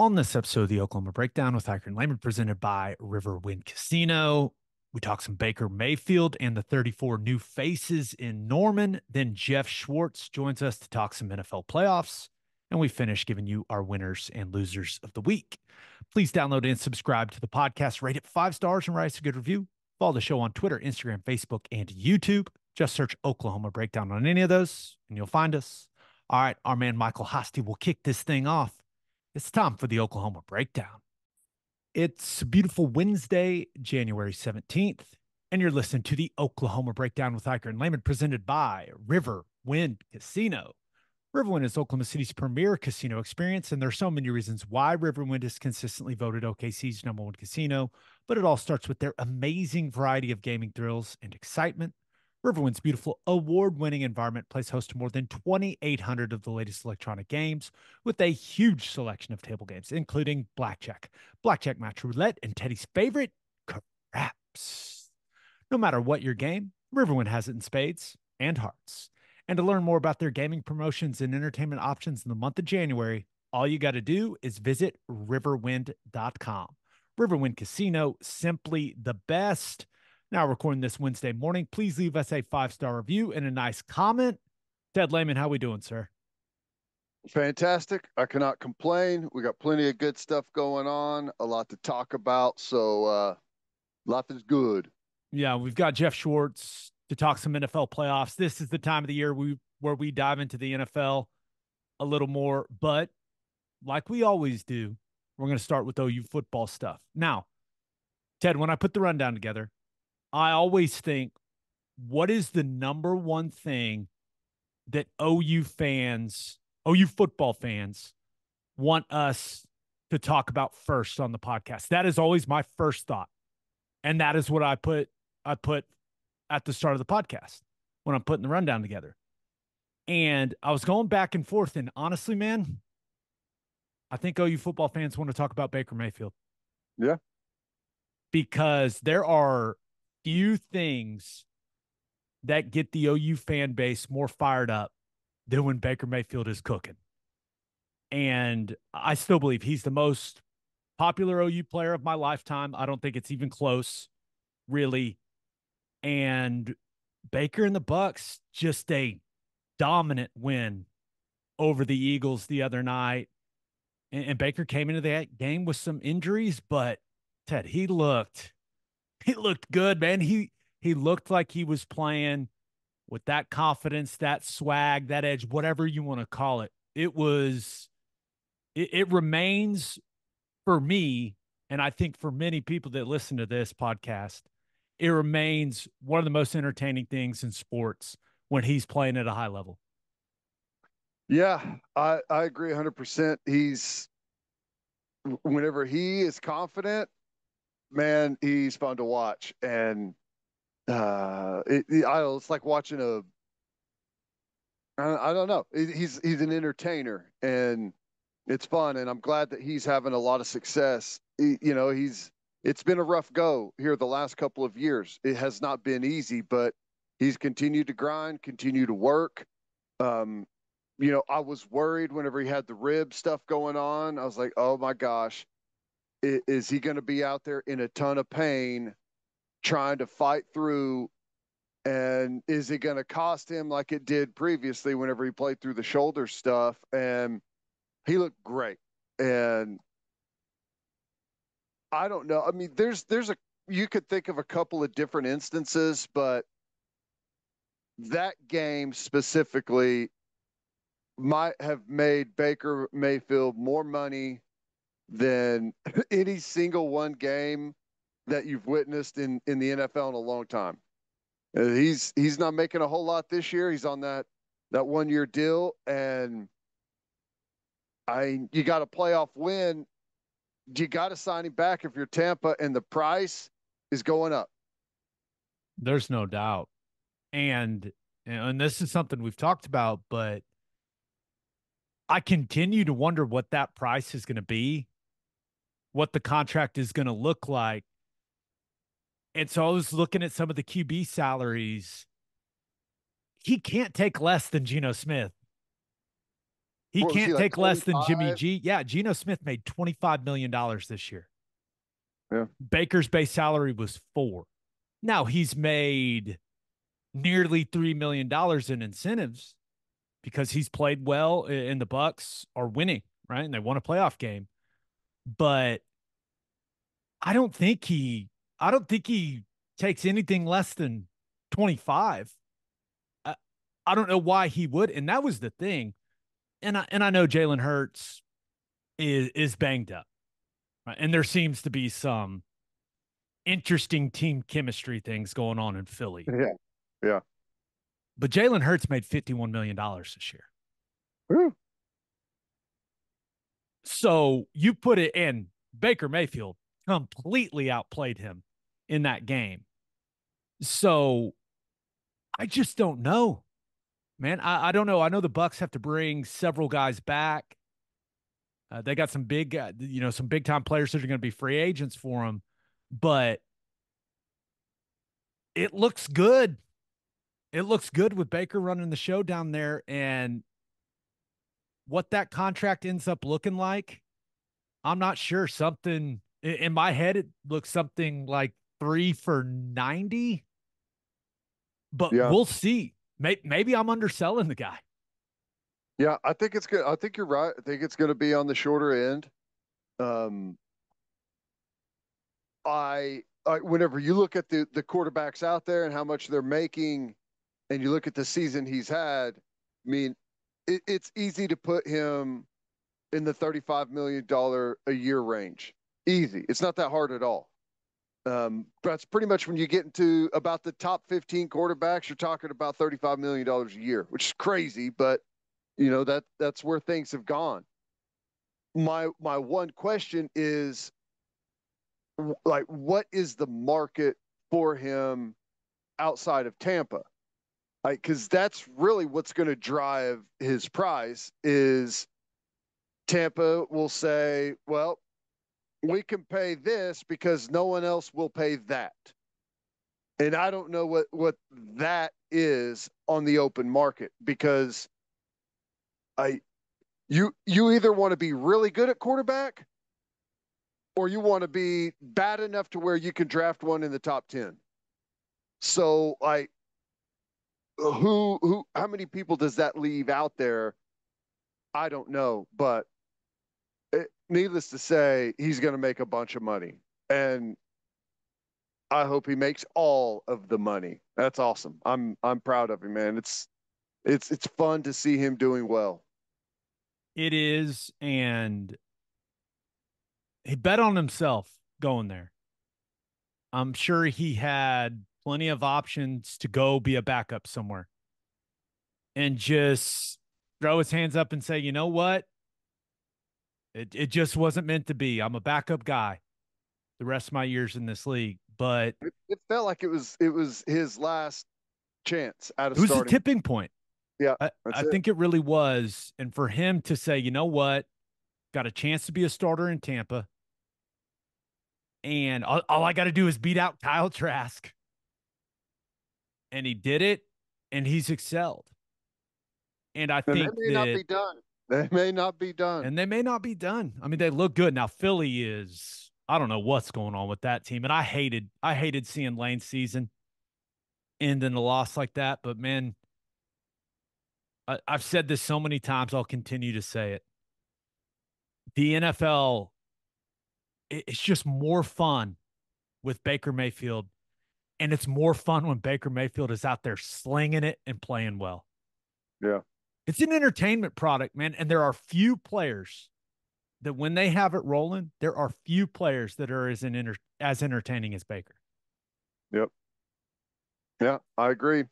On this episode of the Oklahoma Breakdown with Ikard and Lehman, presented by Riverwind Casino, we talk some Baker Mayfield and the 34 new faces in Norman. Then Geoff Schwartz joins us to talk some NFL playoffs. And we finish giving you our winners and losers of the week. Please download and subscribe to the podcast. Rate it 5 stars and write us a good review. Follow the show on Twitter, Instagram, Facebook, and YouTube. Just search Oklahoma Breakdown on any of those, and you'll find us. All right, our man Michael Hosty will kick this thing off. It's time for the Oklahoma Breakdown. It's a beautiful Wednesday, January 17th, and you're listening to the Oklahoma Breakdown with Ikard and Lehman, presented by Riverwind Casino. Riverwind is Oklahoma City's premier casino experience, and there are so many reasons why Riverwind is consistently voted OKC's #1 casino, but it all starts with their amazing variety of gaming thrills and excitement. Riverwind's beautiful award-winning environment plays host to more than 2,800 of the latest electronic games with a huge selection of table games, including blackjack, blackjack match roulette, and Teddy's favorite, craps. No matter what your game, Riverwind has it in spades and hearts. And to learn more about their gaming promotions and entertainment options in the month of January, all you got to do is visit riverwind.com. Riverwind Casino, simply the best. Now recording this Wednesday morning, please leave us a 5-star review and a nice comment. Ted Lehman, how we doing, sir? Fantastic. I cannot complain. We got plenty of good stuff going on, a lot to talk about, so a lot that's good. Yeah, we've got Geoff Schwartz to talk some NFL playoffs. This is the time of the year where we dive into the NFL a little more, but like we always do, we're going to start with OU football stuff. Now, Ted, when I put the rundown together, I always think, what is the number one thing that OU football fans want us to talk about first on the podcast? That is always my first thought. And that is what I put at the start of the podcast when I'm putting the rundown together. And I was going back and forth, and honestly, man, I think OU football fans want to talk about Baker Mayfield. Yeah. Because there are few things that get the OU fan base more fired up than when Baker Mayfield is cooking. And I still believe he's the most popular OU player of my lifetime. I don't think it's even close, really. And Baker and the Bucks, just a dominant win over the Eagles the other night. And Baker came into that game with some injuries, but Ted, he looked good, man. He looked like he was playing with that confidence, that swag, that edge, whatever you want to call it. It remains for me, and I think for many people that listen to this podcast, it remains one of the most entertaining things in sports when he's playing at a high level. Yeah, I agree 100%. Whenever he is confident, man, he's fun to watch. And it's like watching I don't know. He's an entertainer, and it's fun. And I'm glad that he's having a lot of success. It's been a rough go here the last couple of years. It has not been easy, but he's continued to grind, continued to work. I was worried whenever he had the rib stuff going on. I was like, oh my gosh, is he going to be out there in a ton of pain trying to fight through? And is it going to cost him like it did previously whenever he played through the shoulder stuff? And he looked great. And I don't know. I mean, you could think of a couple of different instances, but that game specifically might have made Baker Mayfield more money than any single one game that you've witnessed in the NFL in a long time. He's not making a whole lot this year. He's on that one-year deal, and you got a playoff win. You got to sign him back if you're Tampa, and the price is going up. There's no doubt. And this is something we've talked about, but I continue to wonder what that price is going to be, what the contract is going to look like. And so I was looking at some of the QB salaries. He can't take less than Geno Smith. He can't take less than Jimmy G. Yeah, Geno Smith made $25 million this year. Yeah. Baker's base salary was $4 million. Now he's made nearly $3 million in incentives because he's played well and the Bucs are winning, right? And they won a playoff game. But I don't think he takes anything less than 25. I don't know why he would. And that was the thing. And I know Jalen Hurts is banged up, right? And there seems to be some interesting team chemistry things going on in Philly. Yeah, yeah. But Jalen Hurts made $51 million this year. Woo. So you put it in, Baker Mayfield completely outplayed him in that game. So I just don't know. Man, I don't know. I know the Bucs have to bring several guys back. They got some big, some big time players that are going to be free agents for them. But it looks good. It looks good with Baker running the show down there, and what that contract ends up looking like, I'm not sure. Something in my head, it looks something like 3 for $90, but yeah. We'll see. Maybe I'm underselling the guy. Yeah, I think it's good. I think you're right. I think it's going to be on the shorter end. Whenever you look at the quarterbacks out there and how much they're making, and you look at the season he's had, I mean, it's easy to put him in the $35 million a year range. Easy. It's not that hard at all. That's pretty much when you get into about the top 15 quarterbacks, you're talking about $35 million a year, which is crazy, but that's where things have gone. My one question is, like, what is the market for him outside of Tampa? Like, 'cause that's really what's going to drive his price is Tampa will say, well, we can pay this because no one else will pay that. And I don't know what that is on the open market, because you either want to be really good at quarterback or you want to be bad enough to where you can draft one in the top 10. So how many people does that leave out there? I don't know, but needless to say, he's going to make a bunch of money, and I hope he makes all of the money. That's awesome. I'm proud of him, man. It's fun to see him doing well. It is, and he bet on himself going there. I'm sure he had plenty of options to go be a backup somewhere and just throw his hands up and say, you know what? It just wasn't meant to be. I'm a backup guy the rest of my years in this league, but it felt like it was his last chance out of starting. It was starting. A tipping point. Yeah, I think it really was. And for him to say, you know what, got a chance to be a starter in Tampa, and all I got to do is beat out Kyle Trask. And he did it, and he's excelled. And I think that may not be done. They may not be done. And they may not be done. I mean, they look good. Now, Philly is, I don't know what's going on with that team. And I hated seeing Lane's season end in a loss like that. But, man, I've said this so many times, I'll continue to say it. The NFL, it's just more fun with Baker Mayfield. And it's more fun when Baker Mayfield is out there slinging it and playing well. Yeah. It's an entertainment product, man. And there are few players that when they have it rolling, there are few players that are as entertaining as Baker. Yep. Yeah, I agree.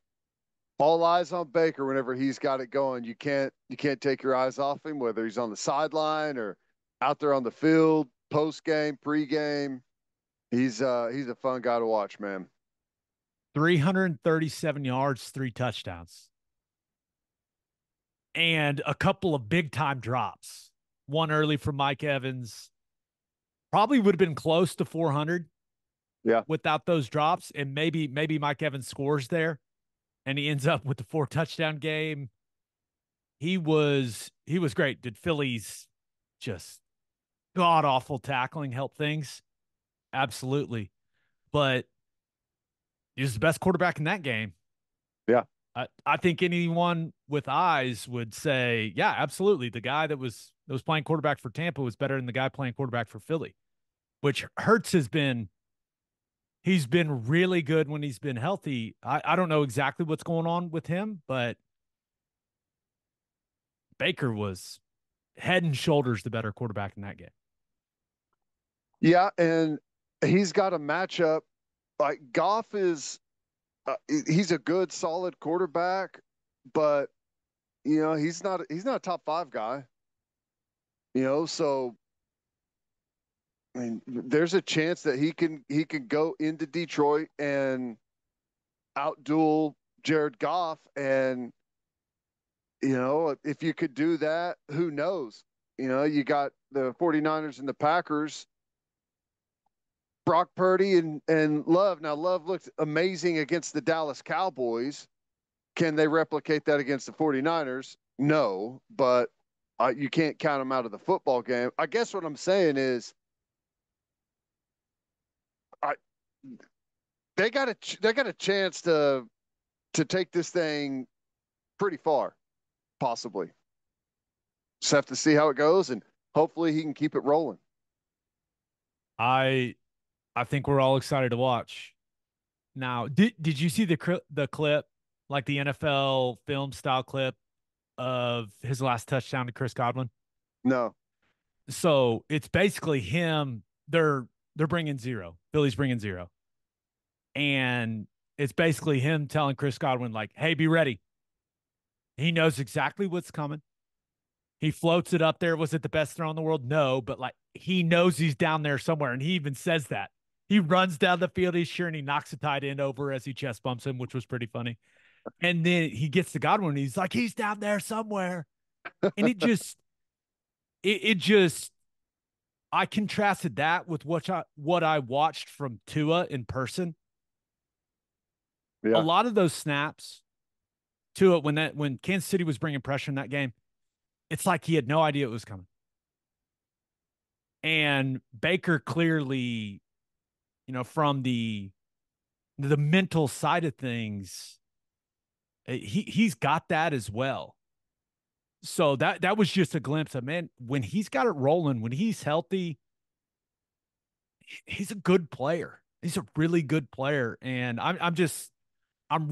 All eyes on Baker whenever he's got it going. You can't take your eyes off him, whether he's on the sideline or out there on the field, post-game, pre-game. He's a fun guy to watch, man. 337 yards, 3 touchdowns. And a couple of big-time drops. One early from Mike Evans. Probably would have been close to 400 without those drops. And maybe Mike Evans scores there, and he ends up with the 4-touchdown game. He was great. Did Philly's just god-awful tackling help things? Absolutely. But he was the best quarterback in that game. Yeah. I think anyone with eyes would say, yeah, absolutely. The guy that was playing quarterback for Tampa was better than the guy playing quarterback for Philly, which Hurts has been. He's been really good when he's been healthy. I don't know exactly what's going on with him, but Baker was head and shoulders the better quarterback in that game. Yeah, and he's got a matchup. Like Goff is he's a good, solid quarterback, but, you know, he's not a top five guy. You know, so I mean, there's a chance that he can go into Detroit and outduel Jared Goff. And, you know, if you could do that, who knows? You know, you got the 49ers and the Packers, Brock Purdy and Love. Now, Love looked amazing against the Dallas Cowboys. Can they replicate that against the 49ers? No, but you can't count them out of the football game. I guess what I'm saying is, they got a chance to take this thing pretty far, possibly. Just have to see how it goes, and hopefully he can keep it rolling. I think we're all excited to watch. Now, did you see the clip, like the NFL film style clip of his last touchdown to Chris Godwin? No. So it's basically him. They're bringing zero. Philly's bringing zero. And it's basically him telling Chris Godwin, like, hey, be ready. He knows exactly what's coming. He floats it up there. Was it the best throw in the world? No, but, like, he knows he's down there somewhere, and he even says that. He runs down the field. He's sure, and he knocks a tight end over as he chest bumps him, which was pretty funny. And then he gets to Godwin, and he's like, he's down there somewhere. And it just – I contrasted that with what I watched from Tua in person. Yeah. A lot of those snaps, Tua, when Kansas City was bringing pressure in that game, it's like he had no idea it was coming. And Baker clearly, you know, from the mental side of things, he's got that as well. So that was just a glimpse of, man, when he's got it rolling, when he's healthy, he's a good player. He's a really good player. And I'm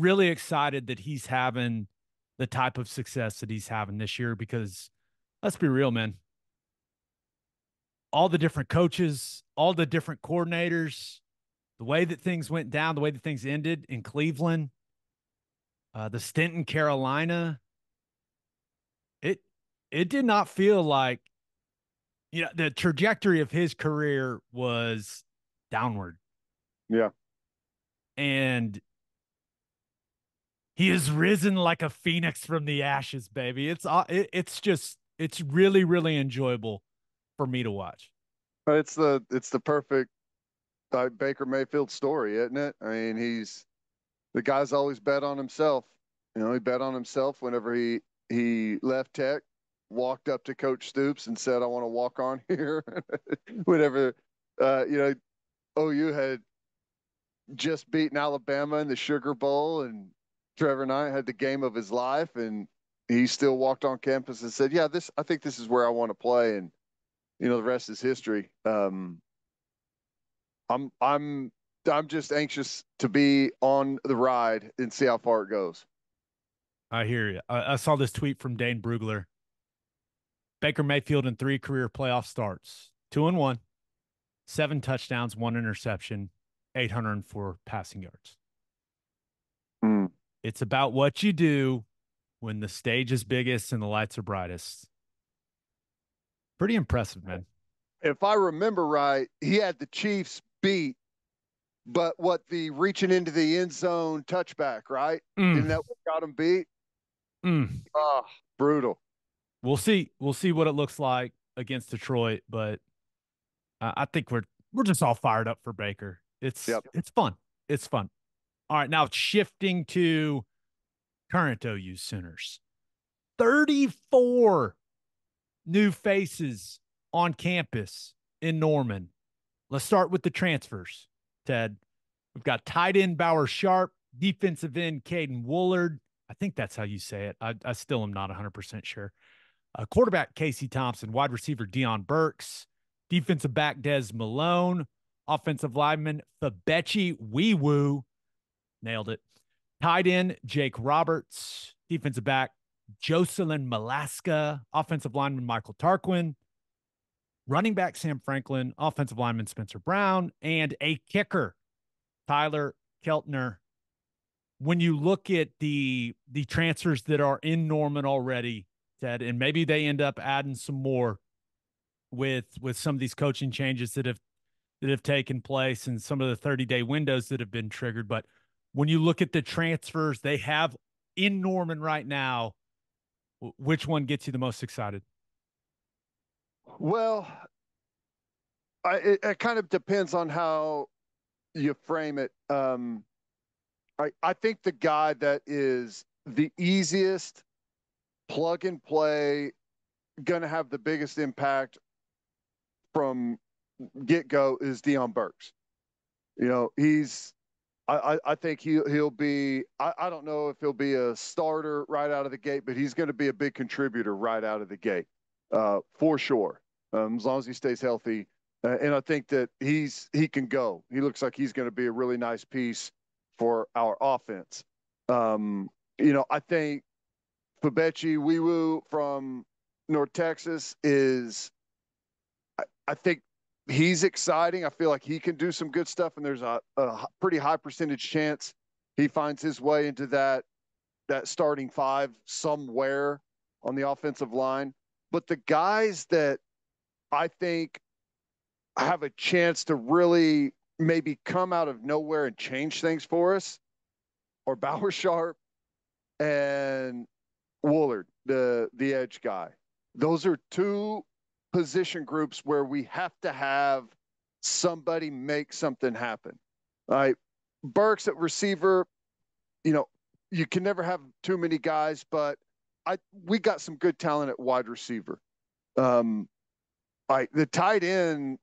really excited that he's having the type of success that he's having this year, because let's be real, man, all the different coaches, all the different coordinators, the way that things went down, the way that things ended in Cleveland, the stint in Carolina, it did not feel like, you know, the trajectory of his career was downward. Yeah. And he has risen like a phoenix from the ashes, baby. It's really, really enjoyable for me to watch. It's the perfect Baker Mayfield story, isn't it? I mean, the guy's always bet on himself. You know, he bet on himself whenever he left Tech, walked up to Coach Stoops and said, I want to walk on here. Whenever, you know, OU had just beaten Alabama in the Sugar Bowl and Trevor Knight had the game of his life, and he still walked on campus and said, yeah, I think this is where I want to play. And, you know, the rest is history. I'm just anxious to be on the ride and see how far it goes. I hear you. I saw this tweet from Dane Brugler. Baker Mayfield in 3 career playoff starts, 2-1, 7 touchdowns, 1 interception, 804 passing yards. Mm. It's about what you do when the stage is biggest and the lights are brightest. Pretty impressive, man. If I remember right, he had the Chiefs beat, but what, the reaching into the end zone touchback, right? Mm. Isn't that what got him beat? Mm. Oh, brutal. We'll see what it looks like against Detroit, but I think we're just all fired up for Baker. It's fun. It's fun. All right, now shifting to current OU Sooners. 34 new faces on campus in Norman. Let's start with the transfers, Ted. We've got tight end Bauer Sharp, defensive end Caden Woolard. I think that's how you say it. I still am not 100% sure. Quarterback Casey Thompson, wide receiver Deion Burks, defensive back Des Malone, offensive lineman Febechi Nwaiwu. Nailed it. Tight end Jake Roberts, defensive back Jocelyn Malaska, offensive lineman Michael Tarquin, running back Sam Franklin, offensive lineman Spencer Brown, and a kicker, Tyler Keltner. When you look at the transfers that are in Norman already, Ted, and maybe they end up adding some more with some of these coaching changes that have taken place and some of the 30-day windows that have been triggered. But when you look at the transfers they have in Norman right now, which one gets you the most excited? Well, it kind of depends on how you frame it. I think the guy that is the easiest plug and play, going to have the biggest impact from get-go is Deion Burks. You know, I think he'll be, I don't know if he'll be a starter right out of the gate, but he's going to be a big contributor right out of the gate, for sure, as long as he stays healthy. And I think that he can go. He looks like he's going to be a really nice piece for our offense. You know, I think Febechi Nwaiwu from North Texas is, I think he's exciting. I feel like he can do some good stuff, and there's a pretty high percentage chance he finds his way into that starting five somewhere on the offensive line. But the guys that I think have a chance to really maybe come out of nowhere and change things for us are Bauer Sharp and Woolard, the edge guy. Those are two position groups where we have to have somebody make something happen. All right. Burks at receiver, you know, you can never have too many guys, but we got some good talent at wide receiver. The tight end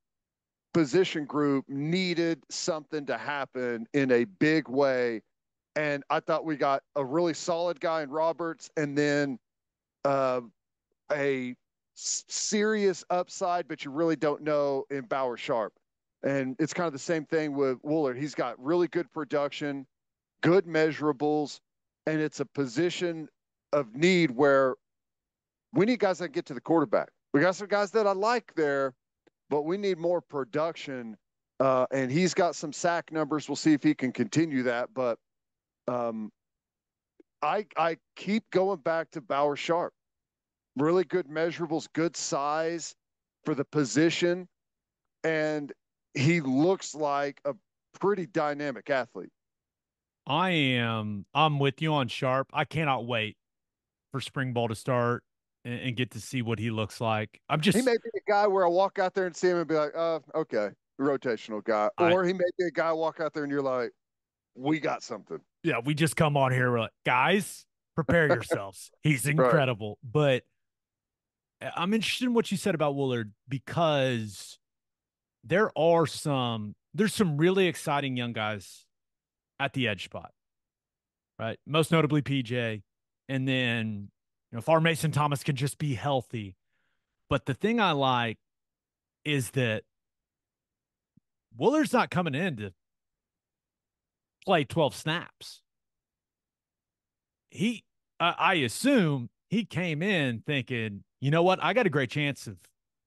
position group needed something to happen in a big way. And I thought we got a really solid guy in Roberts, and then a serious upside, but you really don't know, in Bauer Sharp. And it's kind of the same thing with Woolard. He's got really good production, good measurables, and it's a position of need where we need guys that get to the quarterback. We got some guys that I like there, but we need more production, and he's got some sack numbers. We'll see if he can continue that. But I keep going back to Bauer Sharp. Really good measurables, good size for the position, and he looks like a pretty dynamic athlete. I'm with you on Sharp. I cannot wait for spring ball to start and get to see what he looks like. He may be a guy where I walk out there and see him and be like, okay, rotational guy. Or he may be a guy walk out there and you're like, we got something. Yeah, we just come on here, we're like, guys, prepare yourselves. He's incredible. Right. But I'm interested in what you said about Woolard, because there's some really exciting young guys at the edge spot, right? Most notably PJ, and then, you know, if our Mason Thomas can just be healthy. But the thing I like is that Woolard's not coming in to play 12 snaps. I assume he came in thinking, you know what? I got a great chance of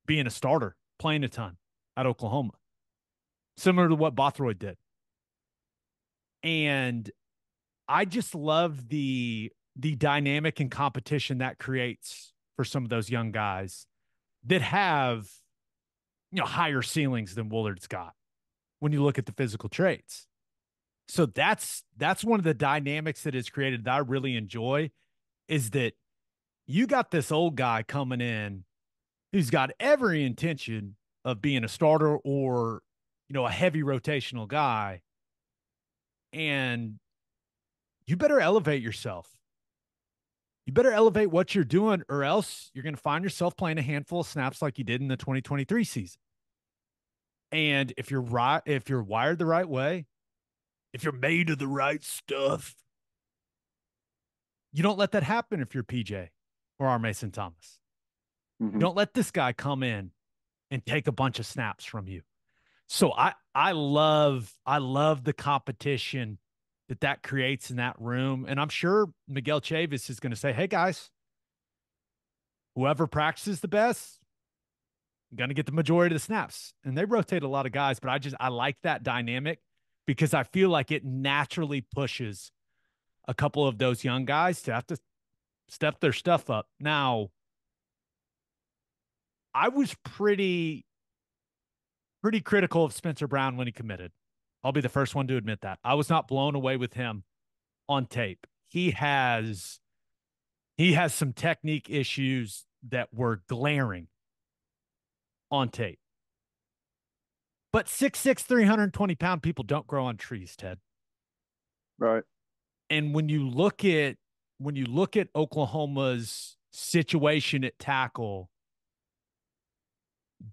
being a starter, playing a ton at Oklahoma, similar to what Bothroyd did. And I just love the dynamic and competition that creates for some of those young guys that have, you know, higher ceilings than Woolard's got when you look at the physical traits. So that's one of the dynamics that is created that I really enjoy, is that you got this old guy coming in who's got every intention of being a starter or, you know, a heavy rotational guy, and you better elevate yourself. you better elevate what you're doing, or else you're going to find yourself playing a handful of snaps like you did in the 2023 season. And if you're right, if you're wired the right way, if you're made of the right stuff, you don't let that happen if you're PJ or our Mason Thomas. Mm-hmm. Don't let this guy come in and take a bunch of snaps from you. So I love the competition that creates in that room. And I'm sure Miguel Chavis is going to say, hey, guys, whoever practices the best, going to get the majority of the snaps. And they rotate a lot of guys, but I like that dynamic because I feel like it naturally pushes a couple of those young guys to have to step their stuff up. Now, I was pretty critical of Spencer Brown when he committed. I'll be the first one to admit that. I was not blown away with him on tape. He has some technique issues that were glaring on tape. But 6'6", 320-pound people don't grow on trees, Ted. Right. And when you look at Oklahoma's situation at tackle,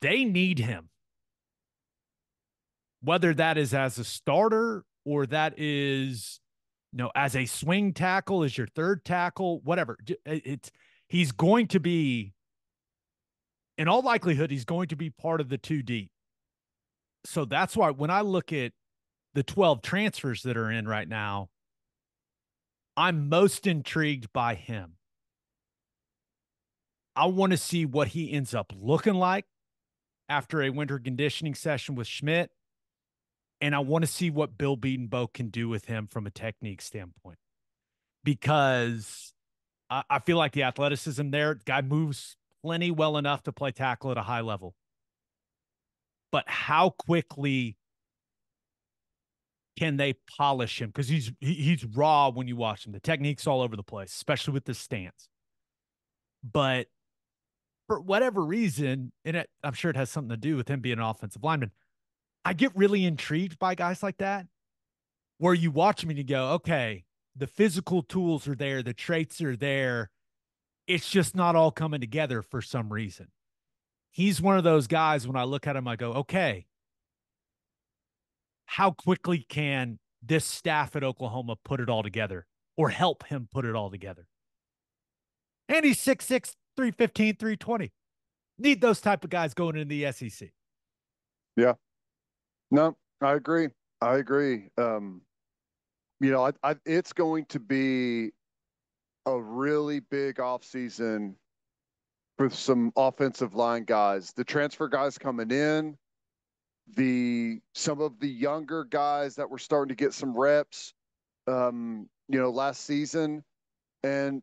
they need him. Whether that is as a starter or that is, as a swing tackle, as your third tackle, whatever. In all likelihood, he's going to be part of the 2 deep. So that's why when I look at the 12 transfers that are in right now, I'm most intrigued by him. I want to see what he ends up looking like after a winter conditioning session with Schmidt. And I want to see what Bill Beedenbow can do with him from a technique standpoint, because I feel like the athleticism there, guy moves plenty well enough to play tackle at a high level. But how quickly can they polish him? Because he's raw when you watch him. The technique's all over the place, especially with the stance. But for whatever reason, and I'm sure it has something to do with him being an offensive lineman, I get really intrigued by guys like that where you watch him and you go, okay, the physical tools are there, the traits are there, it's just not all coming together for some reason. He's one of those guys, when I look at him, I go, okay, how quickly can this staff at Oklahoma put it all together or help him put it all together? And he's 6'6", 315, 320. Need those type of guys going into the SEC. Yeah. No, I agree. It's going to be a really big offseason for some offensive line guys. The transfer guys coming in, some of the younger guys that were starting to get some reps, last season. And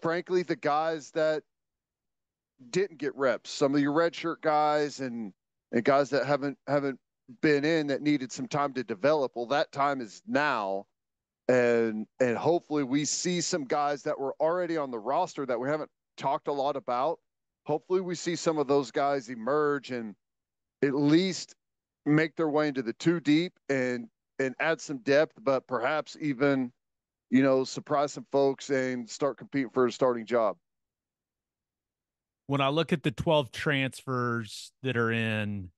frankly, the guys that didn't get reps, some of your redshirt guys and guys that haven't been in that needed some time to develop. Well, that time is now. And hopefully we see some guys that were already on the roster that we haven't talked a lot about. Hopefully we see some of those guys emerge and at least make their way into the 2 deep and add some depth, but perhaps even, surprise some folks and start competing for a starting job. When I look at the 12 transfers that are in,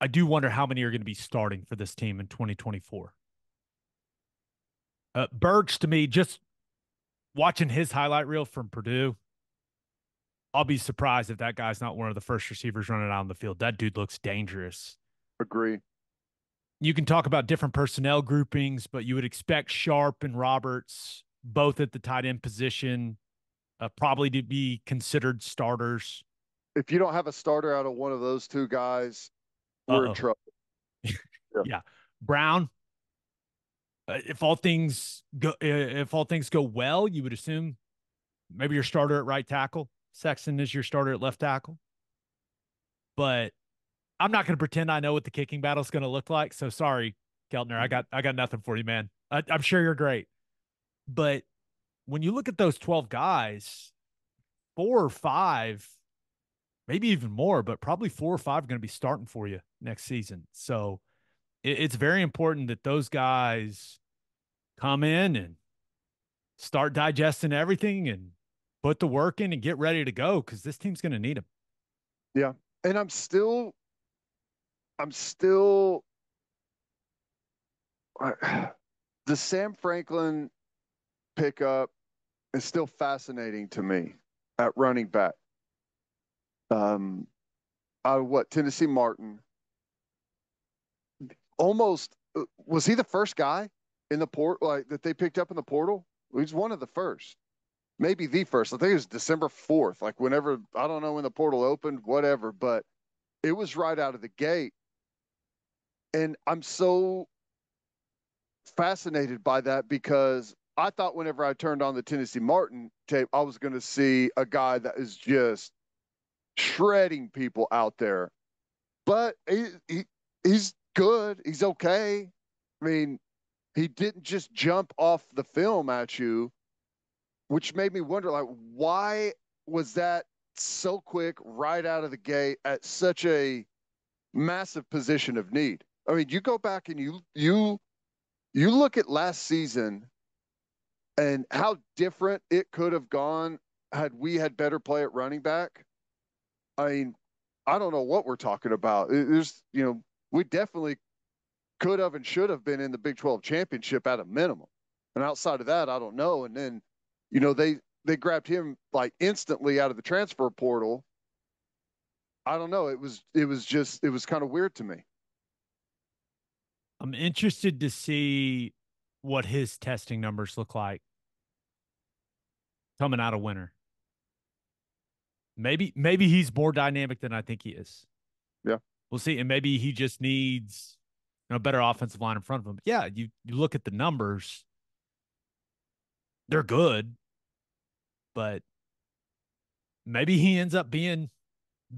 I do wonder how many are going to be starting for this team in 2024. Burks, to me, just watching his highlight reel from Purdue, I'll be surprised if that guy's not one of the first receivers running out on the field. That dude looks dangerous. Agree. You can talk about different personnel groupings, but you would expect Sharp and Roberts, both at the tight end position, probably to be considered starters. If you don't have a starter out of one of those two guys, we're in trouble. Yeah. Brown, if all things go well, you would assume maybe your starter at right tackle. Sexton is your starter at left tackle. But I'm not going to pretend I know what the kicking battle is going to look like. So sorry, Keltner, I got nothing for you, man. I'm sure you're great. But when you look at those 12 guys, 4 or 5, maybe even more, but probably 4 or 5 are going to be starting for you next season. So it's very important that those guys come in and start digesting everything and put the work in and get ready to go, because this team's going to need him. Yeah. And I'm still the Sam Franklin pickup is still fascinating to me at running back. Tennessee Martin almost was he the first guy in the port, like that they picked up in the portal? He was one of the first, maybe the first. I think it was December 4th, like whenever, I don't know when the portal opened, whatever, but it was right out of the gate. And I'm so fascinated by that, because I thought whenever I turned on the Tennessee Martin tape, I was going to see a guy that is just shredding people out there. But he's good. He's okay. I mean, he didn't just jump off the film at you, which made me wonder, like, why was that so quick right out of the gate at such a massive position of need? I mean, you go back and you look at last season and how different it could have gone had we had better play at running back. I mean, I don't know what we're talking about. There's, we definitely could have and should have been in the Big 12 championship at a minimum. And outside of that, I don't know. And then, they grabbed him like instantly out of the transfer portal. I don't know. It was kind of weird to me. I'm interested to see what his testing numbers look like coming out of winter. Maybe he's more dynamic than I think he is. Yeah. We'll see. And maybe he just needs a better offensive line in front of him. But yeah, you look at the numbers, they're good, but maybe he ends up being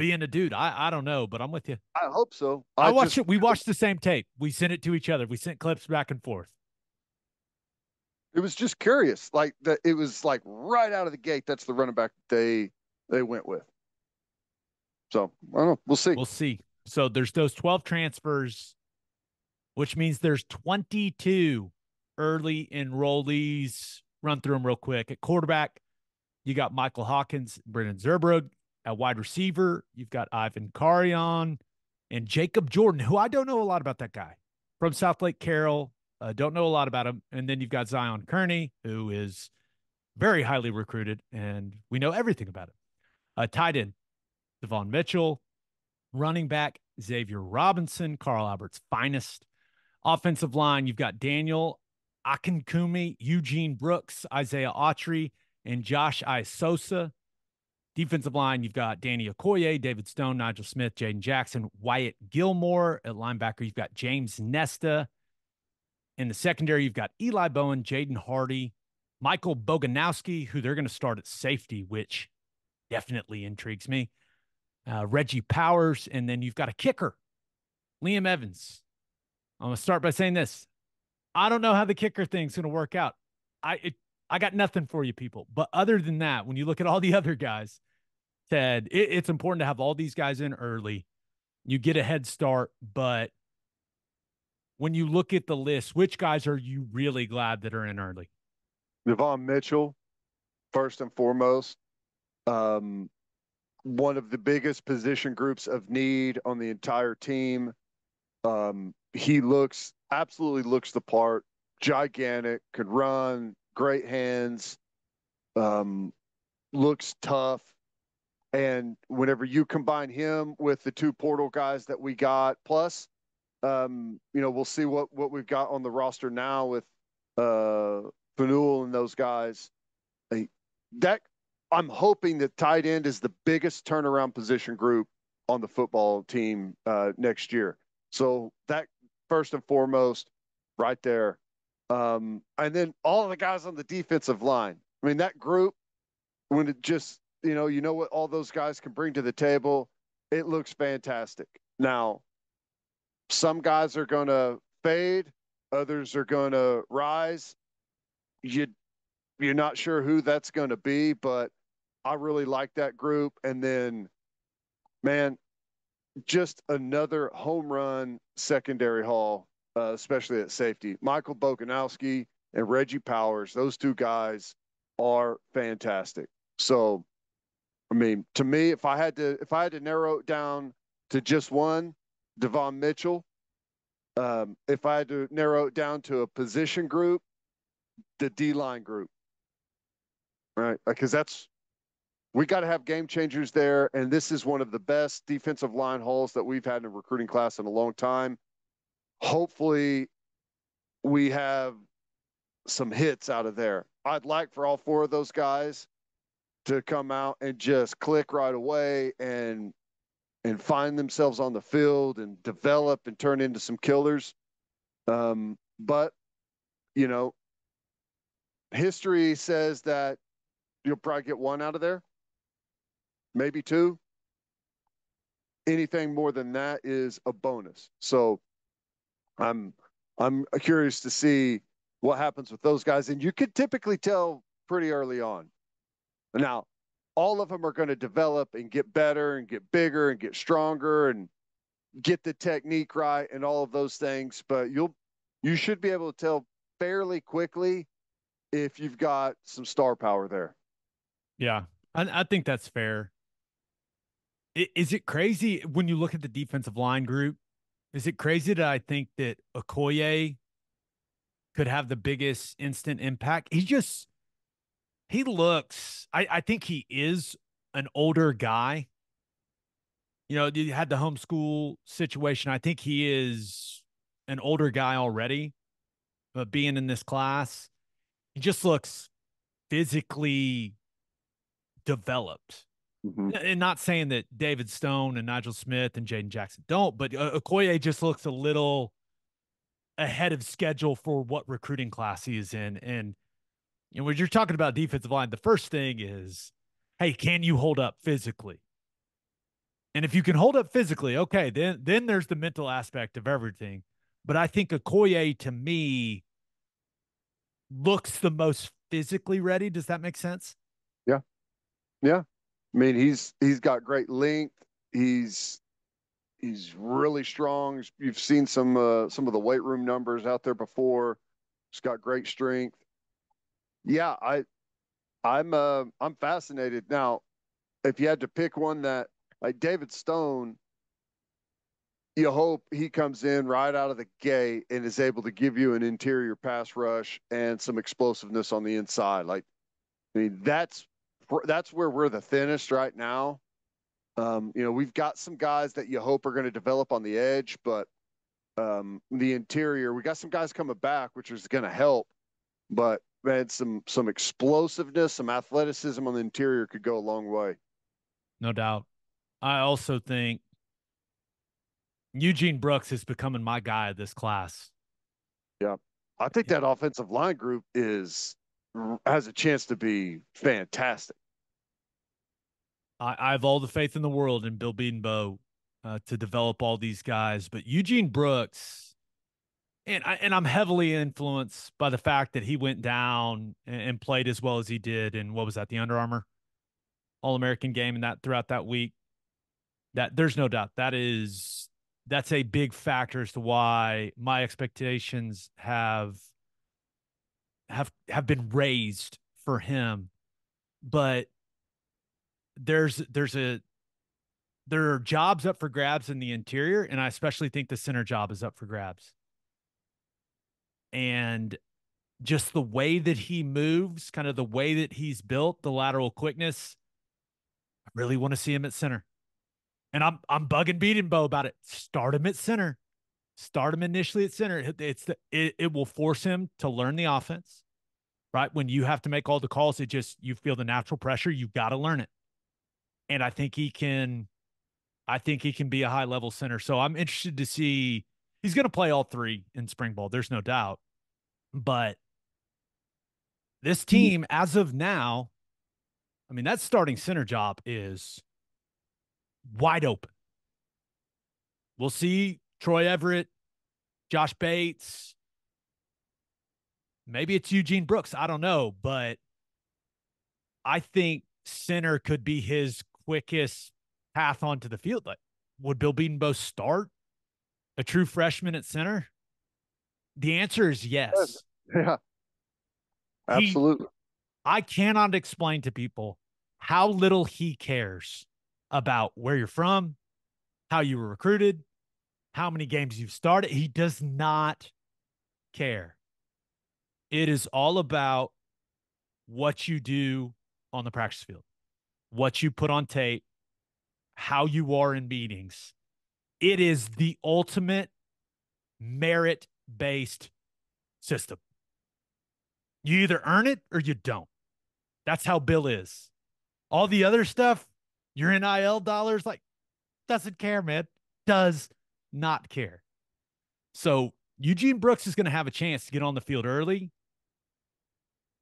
a dude. I don't know, but I'm with you. I hope so. We watched the same tape. We sent it to each other. We sent clips back and forth. It was just curious. Like that, it was like right out of the gate, that's the running back they went with. So I don't know. We'll see. We'll see. So there's those 12 transfers, which means there's 22 early enrollees. Run through them real quick. At quarterback, you got Michael Hawkins, Brennan Zerbrug. At wide receiver, you've got Ivan Carrion and Jacob Jordan, who I don't know a lot about that guy from South Lake Carroll. Don't know a lot about him. And then you've got Zion Kearney, who is very highly recruited, and we know everything about him. Tight end, Devon Mitchell. Running back, Xavier Robinson, Carl Albert's finest. Offensive line, you've got Daniel Akinkumi, Eugene Brooks, Isaiah Autry, and Josh Isosa. Defensive line, you've got Danny Okoye, David Stone, Nigel Smith, Jaden Jackson, Wyatt Gilmore. At linebacker, you've got James Nesta. In the secondary, you've got Eli Bowen, Jaden Hardy, Michael Boganowski, who they're going to start at safety, which definitely intrigues me. Reggie Powers, and then you've got a kicker, Liam Evans. I'm going to start by saying this. I don't know how the kicker thing's going to work out. I got nothing for you people. But other than that, when you look at all the other guys, Ted, it's important to have all these guys in early. You get a head start, but when you look at the list, which guys are you really glad that are in early? Devon Mitchell, first and foremost, one of the biggest position groups of need on the entire team. He absolutely looks the part, gigantic, could run, great hands, looks tough. And whenever you combine him with the two portal guys that we got, plus, we'll see what we've got on the roster now with Faneuil and those guys. I'm hoping that tight end is the biggest turnaround position group on the football team next year. So that first and foremost, right there. And then all the guys on the defensive line. I mean, that group, when it just, what all those guys can bring to the table, it looks fantastic. Now, some guys are going to fade. Others are going to rise. You're not sure who that's going to be, but I really like that group. And then, man, just another home run secondary haul, especially at safety. Michael Boganowski and Reggie Powers. Those two guys are fantastic. So, I mean, to me, if I had to narrow it down to just one, Devon Mitchell. If I had to narrow it down to a position group, the D-line group, right? Because we got to have game changers there, and this is one of the best defensive line hauls that we've had in a recruiting class in a long time. Hopefully, we have some hits out of there. I'd like for all four of those guys to come out and just click right away and find themselves on the field and develop and turn into some killers. But, you know, history says that you'll probably get one out of there, maybe two. Anything more than that is a bonus. So I'm curious to see what happens with those guys. And you could typically tell pretty early on. Now, all of them are going to develop and get better and get bigger and get stronger and get the technique right and all of those things. But you should be able to tell fairly quickly if you've got some star power there. Yeah, I think that's fair. Is it crazy when you look at the defensive line group? Is it crazy that I think that Okoye could have the biggest instant impact? He looks, I think he is an older guy. You know, you had the homeschool situation. I think he is an older guy already, but being in this class, he just looks physically developed. Mm-hmm. And not saying that David Stone and Nigel Smith and Jaden Jackson don't, but Okoye just looks a little ahead of schedule for what recruiting class he is in. And when you're talking about defensive line, the first thing is, hey, can you hold up physically? And if you can hold up physically, okay, then there's the mental aspect of everything. But I think Okoye, to me, looks the most physically ready. Does that make sense? Yeah. Yeah. I mean, he's got great length. He's really strong. You've seen some of the weight room numbers out there before. He's got great strength. Yeah, I'm fascinated. Now, if you had to pick one that, like David Stone, you hope he comes in right out of the gate and is able to give you an interior pass rush and some explosiveness on the inside. Like, I mean, that's where we're the thinnest right now. You know, we've got some guys that you hope are going to develop on the edge, but the interior, we got some guys coming back, which is going to help, but man, some explosiveness, some athleticism on the interior could go a long way. No doubt. I also think Eugene Brooks is becoming my guy of this class. Yeah. I think that offensive line group has a chance to be fantastic. I have all the faith in the world in Bill Beedenbow to develop all these guys, but Eugene Brooks, And I'm heavily influenced by the fact that he went down and played as well as he did. And what was that? The Under Armour All-American game, and that throughout that week, that there's no doubt that's a big factor as to why my expectations have been raised for him. But there are jobs up for grabs in the interior, and I especially think the center job is up for grabs. And just the way that he moves, kind of the way that he's built, the lateral quickness, I really want to see him at center. And I'm bugging Beedenbow about it. Start him at center. Start him initially at center. It will force him to learn the offense, right? When you have to make all the calls, you feel the natural pressure. You've got to learn it. And I think he can be a high-level center. So I'm interested to see. He's going to play all three in spring ball. There's no doubt. But this team, as of now, I mean, that starting center job is wide open. We'll see Troy Everett, Josh Bates. Maybe it's Eugene Brooks. I don't know. But I think center could be his quickest path onto the field. Like, would Bill Beedenbow start a true freshman at center? The answer is yes. Yeah. Absolutely. I cannot explain to people how little he cares about where you're from, how you were recruited, how many games you've started. He does not care. It is all about what you do on the practice field, what you put on tape, how you are in meetings. It is the ultimate merit-based system. You either earn it or you don't. That's how Bill is. All the other stuff, your NIL dollars, like, doesn't care, man. Does not care. So Eugene Brooks is going to have a chance to get on the field early.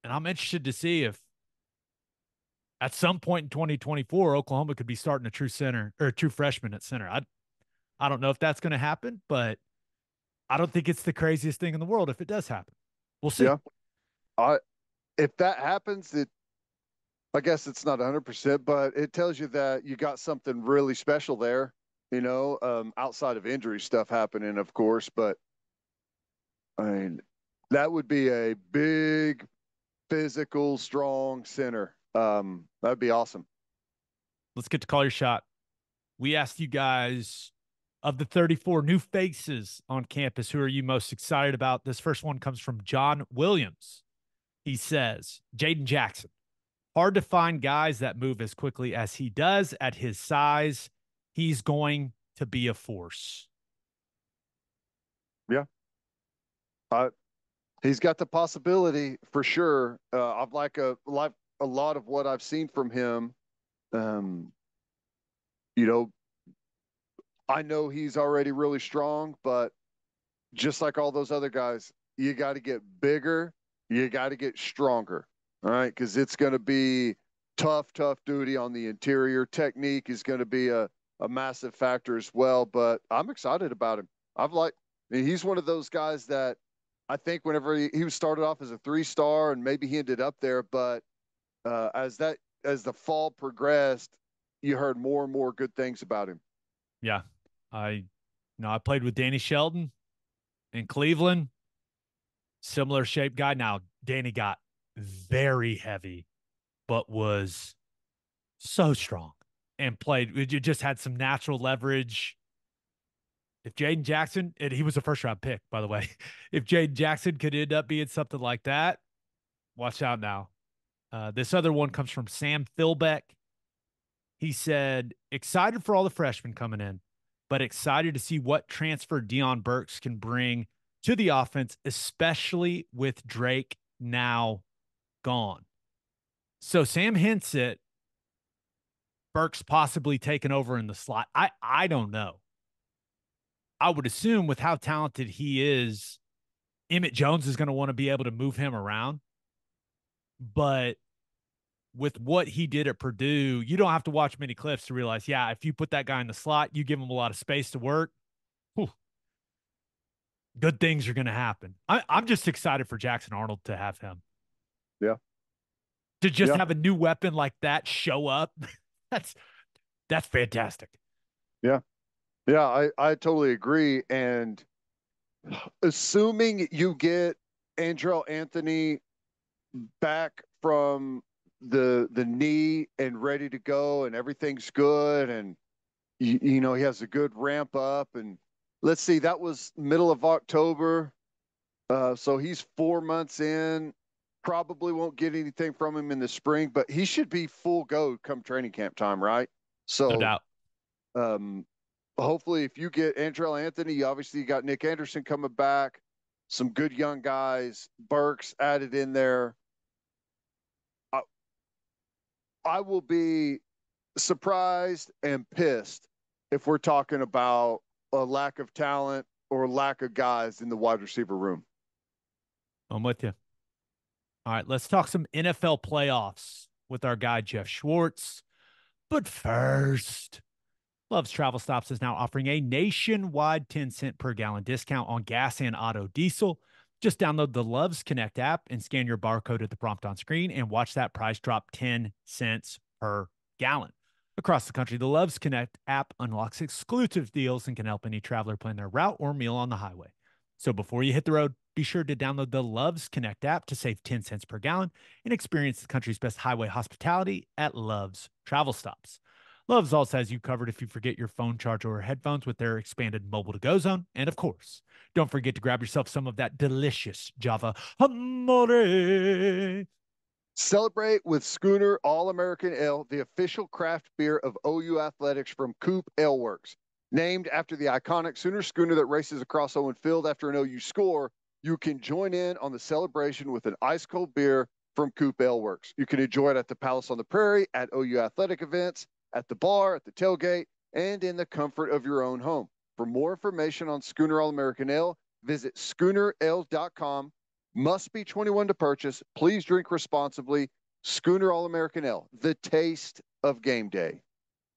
And I'm interested to see if at some point in 2024, Oklahoma could be starting a true center or a true freshman at center. I don't know if that's going to happen, but I don't think it's the craziest thing in the world if it does happen. We'll see. Yeah. If that happens, I guess it's not 100%, but it tells you that you got something really special there, you know, outside of injury stuff happening, of course. But, I mean, that would be a big, physical, strong center. That'd be awesome. Let's get to Call Your Shot. We asked you guys, of the 34 new faces on campus, who are you most excited about? This first one comes from John Williams. He says, Jaden Jackson. Hard to find guys that move as quickly as he does at his size. He's going to be a force. Yeah. He's got the possibility for sure. I've like a lot of what I've seen from him. You know, I know he's already really strong, but just like all those other guys, you got to get bigger. You got to get stronger. All right. Because it's going to be tough duty on the interior. Technique is going to be a massive factor as well, but I'm excited about him. He's one of those guys that I think whenever he was started off as a 3-star and maybe he ended up there, but as the fall progressed, you heard more and more good things about him. Yeah. I played with Danny Sheldon in Cleveland, similar shape guy. Now, Danny got very heavy, but was so strong and played. You just had some natural leverage. If Jaden Jackson, and he was a first-round pick, by the way. If Jaden Jackson could end up being something like that, watch out now. This other one comes from Sam Philbeck. He said, excited for all the freshmen coming in, but excited to see what transfer Deion Burks can bring to the offense, especially with Drake now gone. So Sam hints at Burks possibly taking over in the slot. I don't know. I would assume with how talented he is, Emmett Jones is going to want to be able to move him around. But with what he did at Purdue, you don't have to watch many clips to realize, yeah, if you put that guy in the slot, you give him a lot of space to work. Whew, good things are going to happen. I'm just excited for Jackson Arnold to have him. Yeah. To just have a new weapon like that show up. That's fantastic. Yeah. Yeah, I totally agree. And assuming you get Andrell Anthony back from the knee and ready to go and everything's good and you know he has a good ramp up, and let's see, that was middle of October, so he's 4 months in, probably won't get anything from him in the spring, but he should be full go come training camp time, right? So no doubt. Hopefully if you get Andrell Anthony, you obviously got Nick Anderson coming back, some good young guys, Burks added in there. I will be surprised and pissed if we're talking about a lack of talent or lack of guys in the wide receiver room. I'm with you. All right, let's talk some NFL playoffs with our guy, Geoff Schwartz. But first, Love's Travel Stops is now offering a nationwide 10-cent per gallon discount on gas and auto diesel. Just download the Love's Connect app and scan your barcode at the prompt on screen and watch that price drop 10 cents per gallon. Across the country, the Love's Connect app unlocks exclusive deals and can help any traveler plan their route or meal on the highway. So before you hit the road, be sure to download the Love's Connect app to save 10 cents per gallon and experience the country's best highway hospitality at Love's Travel Stops. Love's also has you covered if you forget your phone charger or headphones with their expanded mobile-to-go zone. And of course, don't forget to grab yourself some of that delicious Java Amore. Celebrate with Schooner All-American Ale, the official craft beer of OU Athletics from Coop Ale Works. Named after the iconic Sooner Schooner that races across Owen Field after an OU score, you can join in on the celebration with an ice-cold beer from Coop Ale Works. You can enjoy it at the Palace on the Prairie, at OU Athletic events, at the bar, at the tailgate, and in the comfort of your own home. For more information on Schooner All-American Ale, visit schoonerale.com. Must be 21 to purchase. Please drink responsibly. Schooner All-American Ale, the taste of game day.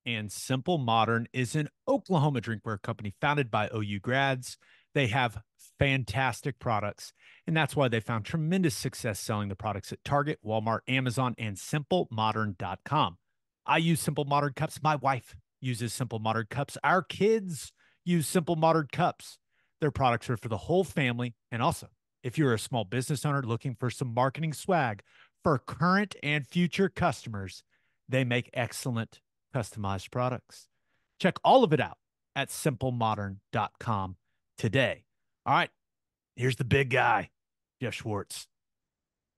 And Simple Modern is an Oklahoma drinkware company founded by OU grads. They have fantastic products, and that's why they found tremendous success selling the products at Target, Walmart, Amazon, and simplemodern.com. I use Simple Modern cups. My wife uses Simple Modern cups. Our kids use Simple Modern cups. Their products are for the whole family, and also, if you're a small business owner looking for some marketing swag for current and future customers, they make excellent customized products. Check all of it out at simplemodern.com today. All right, here's the big guy, Geoff Schwartz.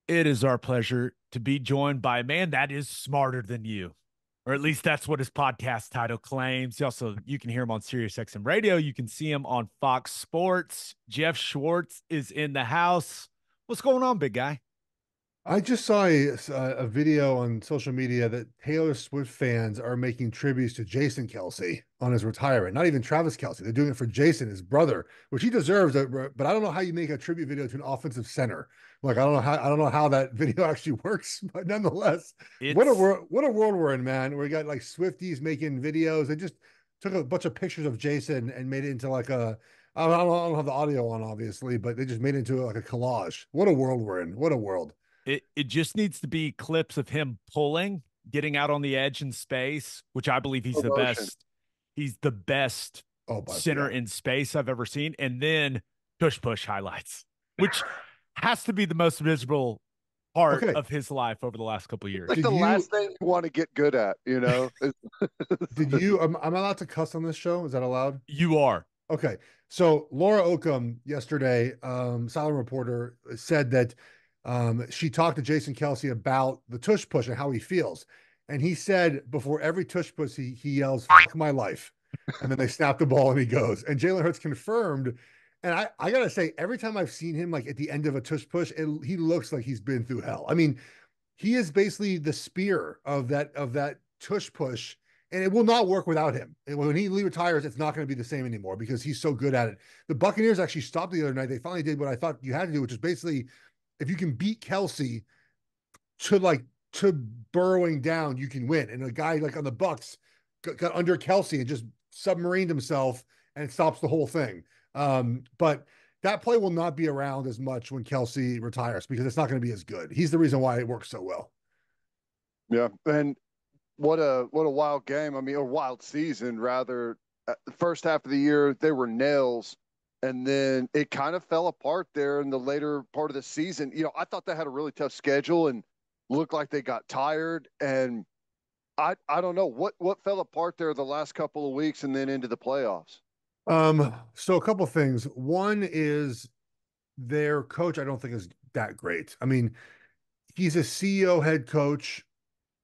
It is our pleasure to be joined by a man that is smarter than you, or at least that's what his podcast title claims. He also, you can hear him on SiriusXM Radio. You can see him on Fox Sports. Geoff Schwartz is in the house. What's going on, big guy? I just saw a video on social media that Taylor Swift fans are making tributes to Jason Kelce on his retirement. Not even Travis Kelce. They're doing it for Jason, his brother, which he deserves. But I don't know how you make a tribute video to an offensive center. Like, I don't know how that video actually works, but nonetheless, what a world we're in, man. We got like Swifties making videos. They just took a bunch of pictures of Jason and made it into like a, I don't have the audio on obviously, but they just made it into like a collage. What a world we're in. What a world. It just needs to be clips of him pulling, getting out on the edge in space, which I believe he's the best. He's the best center in space I've ever seen. And then push highlights, which has to be the most miserable part of his life over the last couple of years. Like the last thing you want to get good at, you know? Did you, am I allowed to cuss on this show? Is that allowed? You are. Okay. So Laura Oakham yesterday, silent reporter, said that, she talked to Jason Kelce about the tush push and how he feels. And he said before every tush push, he yells, "Fuck my life." And then they snap the ball and he goes. And Jalen Hurts confirmed. And I got to say, every time I've seen him, like at the end of a tush push, he looks like he's been through hell. I mean, he is basically the spear of that tush push. And it will not work without him. And when he retires, it's not going to be the same anymore because he's so good at it. The Buccaneers actually stopped the other night. They finally did what I thought you had to do, which is basically, if you can beat Kelce to burrowing down, you can win. And a guy like on the Bucks got under Kelce and just submarined himself and stops the whole thing. But that play will not be around as much when Kelce retires because it's not going to be as good. He's the reason why it works so well. Yeah. And what a wild game. I mean, a wild season rather. The first half of the year, they were nails. And then it kind of fell apart there in the later part of the season. You know, I thought they had a really tough schedule and looked like they got tired. And I don't know what fell apart there the last couple of weeks and then into the playoffs. So a couple of things. One is their coach, I don't think is that great. I mean, he's a CEO head coach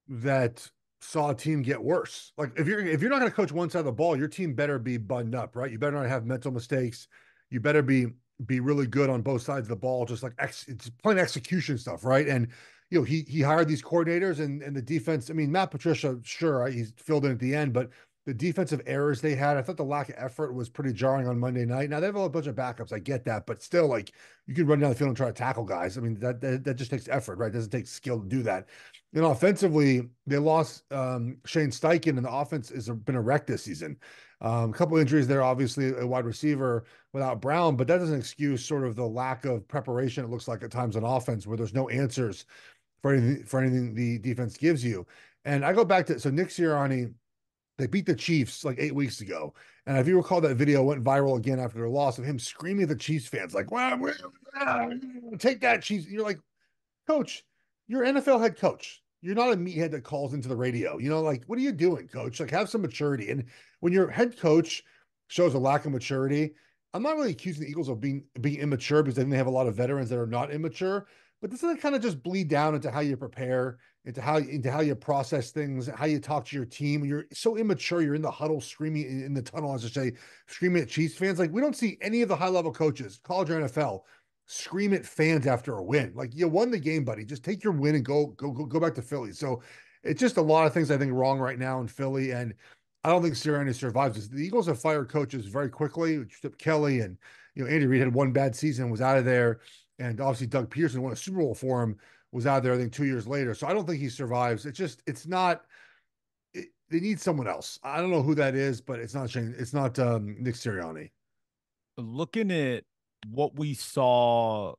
that saw a team get worse. Like if you're not going to coach one side of the ball, your team better be buttoned up, right? You better not have mental mistakes. You better be really good on both sides of the ball, just like it's plain execution stuff, right? And you know, he hired these coordinators and the defense. I mean, Matt Patricia, sure, he's filled in at the end, but the defensive errors they had, I thought the lack of effort was pretty jarring on Monday night. Now they have a bunch of backups, I get that, but still, like you can run down the field and try to tackle guys. I mean, that just takes effort, right? It doesn't take skill to do that. And offensively, they lost Shane Steichen, and the offense has been a wreck this season. A couple of injuries there, obviously a wide receiver without Brown, but that doesn't excuse sort of the lack of preparation. It looks like at times on offense where there's no answers for anything the defense gives you. And I go back to Nick Sirianni. They beat the Chiefs like 8 weeks ago. And if you recall, that video went viral again after their loss of him screaming at the Chiefs fans, like, wow, take that, Chiefs. You're like, coach, you're an NFL head coach. You're not a meathead that calls into the radio. You know, like, what are you doing, coach? Like, have some maturity. And when your head coach shows a lack of maturity, I'm not really accusing the Eagles of being immature, because I think they have a lot of veterans that are not immature. But this doesn't kind of just bleed down into how you prepare, into how you process things, how you talk to your team. You're so immature. You're in the huddle screaming in the tunnel, as I say, screaming at Chiefs fans. Like, we don't see any of the high-level coaches, college or NFL, scream at fans after a win. Like, you won the game, buddy. Just take your win and go back to Philly. So it's just a lot of things I think wrong right now in Philly, and I don't think Sirianni survives this. The Eagles have fired coaches very quickly. Chip Kelly and Andy Reid had one bad season, was out of there, and obviously Doug Peterson won a Super Bowl for him, was out there, I think, 2 years later. So I don't think he survives. It's just, they need someone else. I don't know who that is, but it's not Nick Sirianni. Looking at what we saw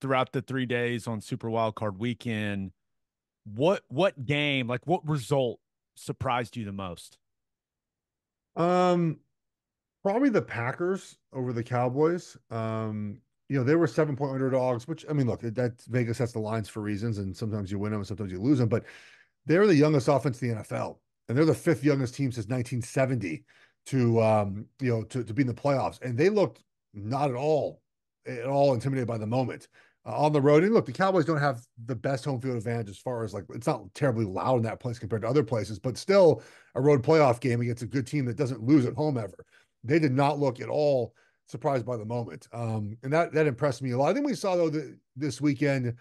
throughout the 3 days on Super Wildcard Weekend, what game, like what result surprised you the most? Probably the Packers over the Cowboys. They were 7-point underdogs, which, I mean, look, Vegas sets the lines for reasons, and sometimes you win them and sometimes you lose them, but they're the youngest offense in the NFL, and they're the fifth youngest team since 1970 to be in the playoffs. And they looked not at all intimidated by the moment on the road. And look, the Cowboys don't have the best home field advantage, as far as, like, it's not terribly loud in that place compared to other places, but still a road playoff game against a good team that doesn't lose at home ever. They did not look at all surprised by the moment. And that impressed me a lot. I think we saw, though, this weekend,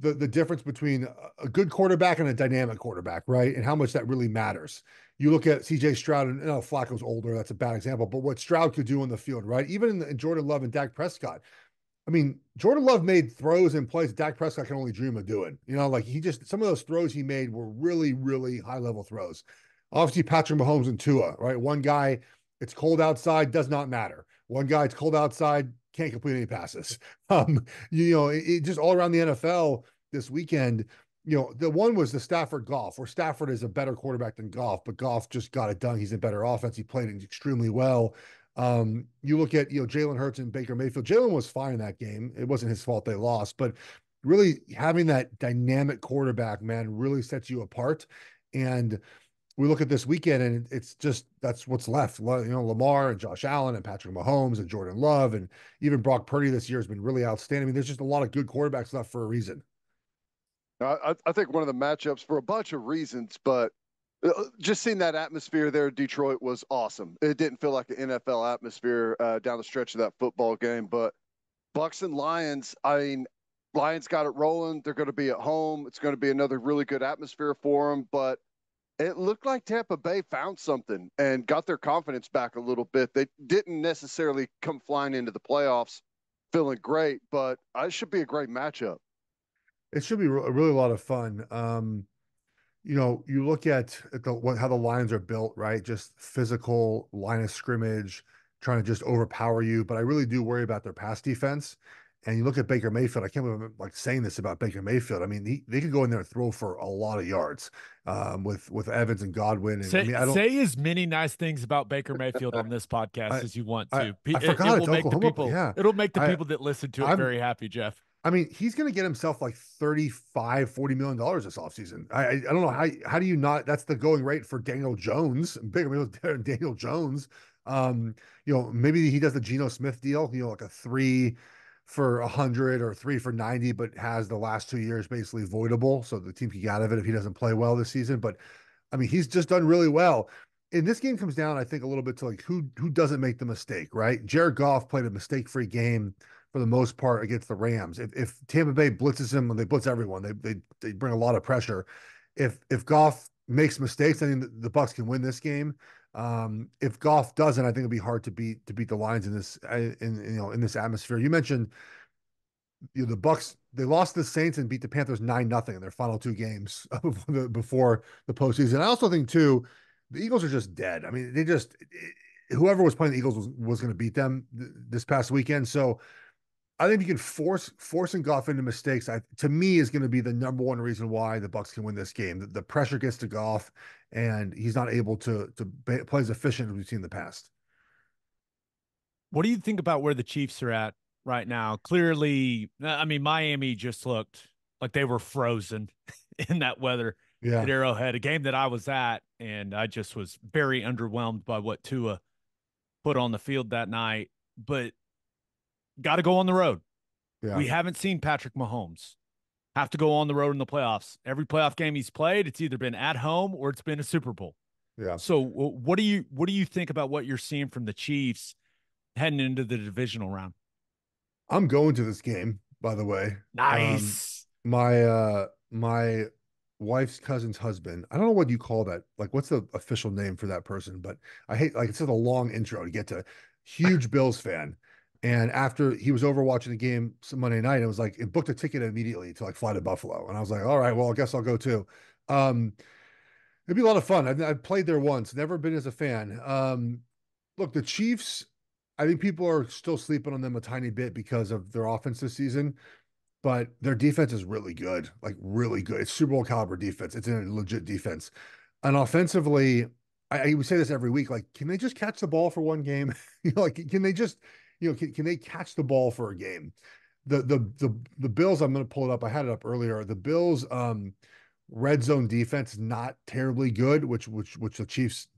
the difference between a good quarterback and a dynamic quarterback, right? And how much that really matters. You look at C.J. Stroud, and Flacco's older, that's a bad example, but what Stroud could do on the field, right? Even in Jordan Love and Dak Prescott. I mean, Jordan Love made throws and plays Dak Prescott can only dream of doing. Some of those throws he made were really, really high-level throws. Obviously, Patrick Mahomes and Tua, right? One guy, it's cold outside, does not matter. One guy, it's cold outside, can't complete any passes. It just all around the NFL this weekend. The one was the Stafford Goff, where Stafford is a better quarterback than Goff, but Goff just got it done. He's a better offense. He played it extremely well. You look at Jalen Hurts and Baker Mayfield. Jalen was fine in that game. It wasn't his fault they lost, but really having that dynamic quarterback, man, really sets you apart. And we look at this weekend, and it's just, that's what's left. Lamar and Josh Allen and Patrick Mahomes and Jordan Love, and even Brock Purdy this year has been really outstanding. I mean, there's just a lot of good quarterbacks left for a reason. I think one of the matchups, for a bunch of reasons, but just seeing that atmosphere there in Detroit was awesome. It didn't feel like the NFL atmosphere down the stretch of that football game. But Bucs and Lions, Lions got it rolling. They're going to be at home. It's going to be another really good atmosphere for them, but it looked like Tampa Bay found something and got their confidence back a little bit. They didn't necessarily come flying into the playoffs feeling great, but it should be a great matchup. It should be really a lot of fun. You look at how the Lions are built, right? Just physical, line of scrimmage, trying to just overpower you. But I really do worry about their pass defense. And you look at Baker Mayfield. I can't believe I'm saying this about Baker Mayfield. I mean, they could go in there and throw for a lot of yards with Evans and Godwin. And, say as many nice things about Baker Mayfield on this podcast as you want to. It'll make the people that listen to it very happy, Jeff. I mean, he's going to get himself like $35-40 million this offseason. I don't know how do you not? That's the going rate for Daniel Jones. Baker Mayfield and Daniel Jones. Maybe he does the Geno Smith deal. Like a 3 for $100 or 3 for $90, but has the last 2 years basically voidable. So the team can get out of it if he doesn't play well this season. But I mean, he's just done really well. And this game comes down, I think, a little bit to like who doesn't make the mistake, right? Jared Goff played a mistake-free game for the most part against the Rams. If Tampa Bay blitzes him, and they blitz everyone, they bring a lot of pressure. If Goff makes mistakes, I think the Bucs can win this game. If Goff doesn't, I think it'd be hard to beat the Lions in this in this atmosphere. You mentioned the Bucs, they lost the Saints and beat the Panthers 9-0 in their final two games before the postseason. I also think too, the Eagles are just dead. I mean, whoever was playing the Eagles was going to beat them this past weekend. So I think if you can forcing Goff into mistakes, to me, is going to be the number one reason why the Bucs can win this game. The pressure gets to Goff, and he's not able to play as efficient as we've seen in the past. What do you think about where the Chiefs are at right now? Clearly, I mean, Miami just looked like they were frozen in that weather at Arrowhead, a game that I was at, and I just was very underwhelmed by what Tua put on the field that night. But got to go on the road. Yeah. We haven't seen Patrick Mahomes have to go on the road in the playoffs. Every playoff game he's played, it's either been at home or it's been a Super Bowl. Yeah. So what do you think about what you're seeing from the Chiefs heading into the divisional round? I'm going to this game, by the way. Nice. My wife's cousin's husband. I don't know what you call that. Like, what's the official name for that person? But I hate, like, it's such a long intro to get to. Huge Bills fan. And after he was over watching the game some Monday night, I was like, it booked a ticket immediately to like fly to Buffalo. And I was like, all right, well, I guess I'll go too. It'd be a lot of fun. I've played there once, never been as a fan. Look, the Chiefs, I think people are still sleeping on them a tiny bit because of their offense this season, but their defense is really good, like really good. It's Super Bowl caliber defense. It's a legit defense. And offensively, I would say this every week, like, can they just catch the ball for one game? You know, like, can they just... You know, can they catch the ball for a game? The Bills, I'm going to pull it up. I had it up earlier. The Bills' red zone defense is not terribly good, which the Chiefs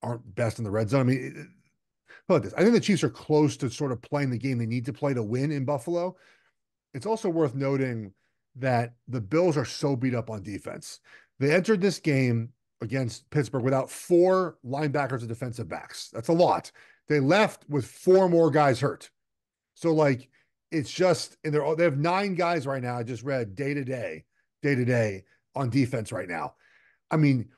aren't best in the red zone. I mean, about this, I think the Chiefs are close to sort of playing the game they need to play to win in Buffalo. It's also worth noting that the Bills are so beat up on defense. They entered this game against Pittsburgh without four linebackers and defensive backs. That's a lot. They left with four more guys hurt. So, like, it's just, and they have nine guys right now. I just read day to day on defense right now. I mean,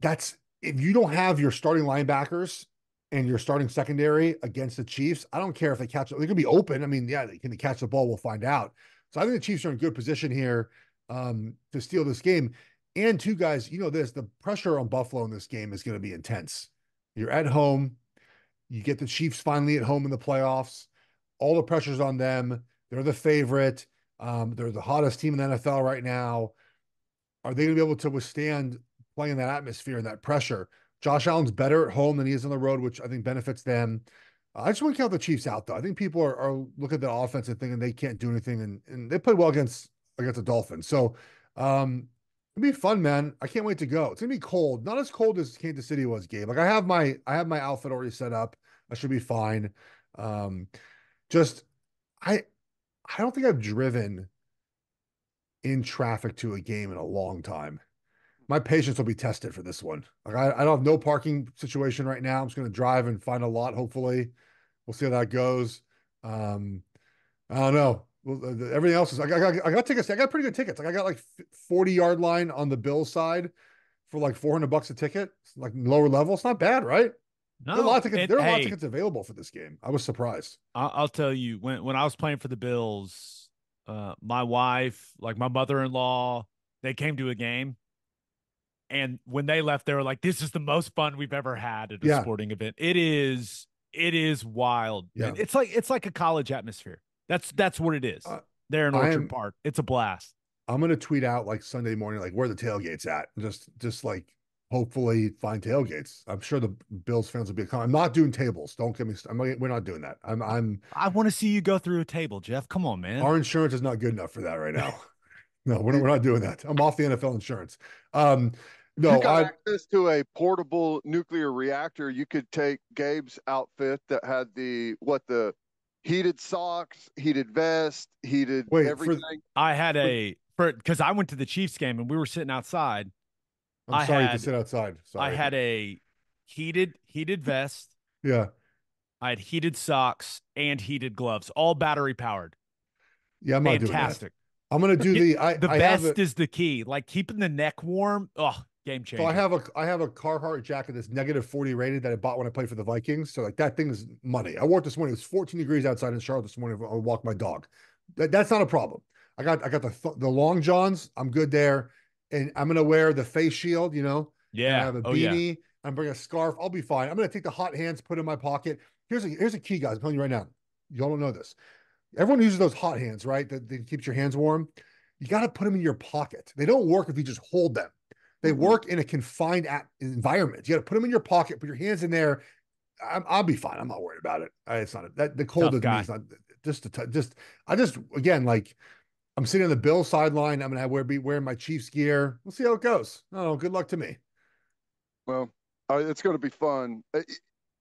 that's, if you don't have your starting linebackers and your starting secondary against the Chiefs, I don't care if they catch it. They're going to be open. I mean, yeah, can they catch the ball? We'll find out. So I think the Chiefs are in good position here to steal this game. And two guys, you know this, the pressure on Buffalo in this game is going to be intense. You're at home. You get the Chiefs finally at home in the playoffs. All the pressure's on them. They're the favorite. They're the hottest team in the NFL right now. Are they going to be able to withstand playing that atmosphere and that pressure? Josh Allen's better at home than he is on the road, which I think benefits them. I just want to count the Chiefs out, though. I think people are looking at the offense and thinking they can't do anything, and they play well against the Dolphins. So it'll be fun, man. I can't wait to go. It's gonna be cold. Not as cold as Kansas City was, Gabe. Like, I have my outfit already set up. I should be fine. I don't think I've driven in traffic to a game in a long time. My patience will be tested for this one. Like, I don't have no parking situation right now. I'm just gonna drive and find a lot. Hopefully, we'll see how that goes. I don't know. Everything else is, I got tickets. I got pretty good tickets. Like, I got like 40-yard line on the Bills side for like $400 a ticket. It's like lower level. It's not bad, right? No, there are a lot of tickets, available for this game. I was surprised. I'll tell you, when I was playing for the Bills, my wife, like my mother-in-law, they came to a game, and when they left, they were like, "This is the most fun we've ever had at a sporting event." It is wild. Yeah. It's like a college atmosphere. That's what it is. There in Orchard Park. It's a blast. I'm going to tweet out like Sunday morning, like, where the tailgate's at. Just like, hopefully find tailgates. I'm sure the Bills fans will be I'm not doing tables. Don't get me started. We're not doing that. I want to see you go through a table, Jeff. Come on, man. Our insurance is not good enough for that right now. No, we're not doing that. I'm off the NFL insurance. No, you got access to a portable nuclear reactor. You could take Gabe's outfit that had the heated socks, heated vest, heated everything. Because I went to the Chiefs game and we were sitting outside. I had to sit outside. Sorry. I had a heated vest. Yeah. I had heated socks and heated gloves, all battery powered. Yeah, I'm not fantastic. Doing that. I'm gonna do the vest is the key. Like, keeping the neck warm. Oh, game changer. So I have a Carhartt jacket that's -40 rated that I bought when I played for the Vikings. So, like, that thing is money. I wore it this morning. It was 14 degrees outside in Charlotte this morning. I walked my dog. That's not a problem. I got the long johns. I'm good there, and I'm gonna wear the face shield. You know, yeah. I have a beanie. Yeah. I'm bringing a scarf. I'll be fine. I'm gonna take the hot hands, put it in my pocket. Here's a key, guys. I'm telling you right now. Y'all don't know this. everyone uses those hot hands, right? That they keeps your hands warm. You got to put them in your pocket. They don't work if you just hold them. They work in a confined environment. You got to put them in your pocket, put your hands in there. I'll be fine. I'm not worried about it. It's not that the cold doesn't mean it's not just to just. I just again like I'm sitting on the Bill sideline. I'm gonna be wearing my Chiefs gear. We'll see how it goes. Oh, good luck to me. Well, it's going to be fun.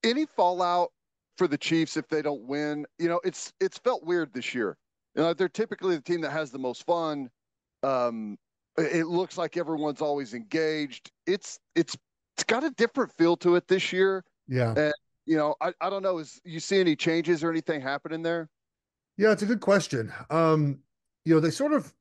Any fallout for the Chiefs if they don't win? You know, it's felt weird this year. You know, they're typically the team that has the most fun. It looks like everyone's always engaged. It's got a different feel to it this year. Yeah. And, you know, I don't know. You see any changes or anything happening there? Yeah, it's a good question. You know, they sort of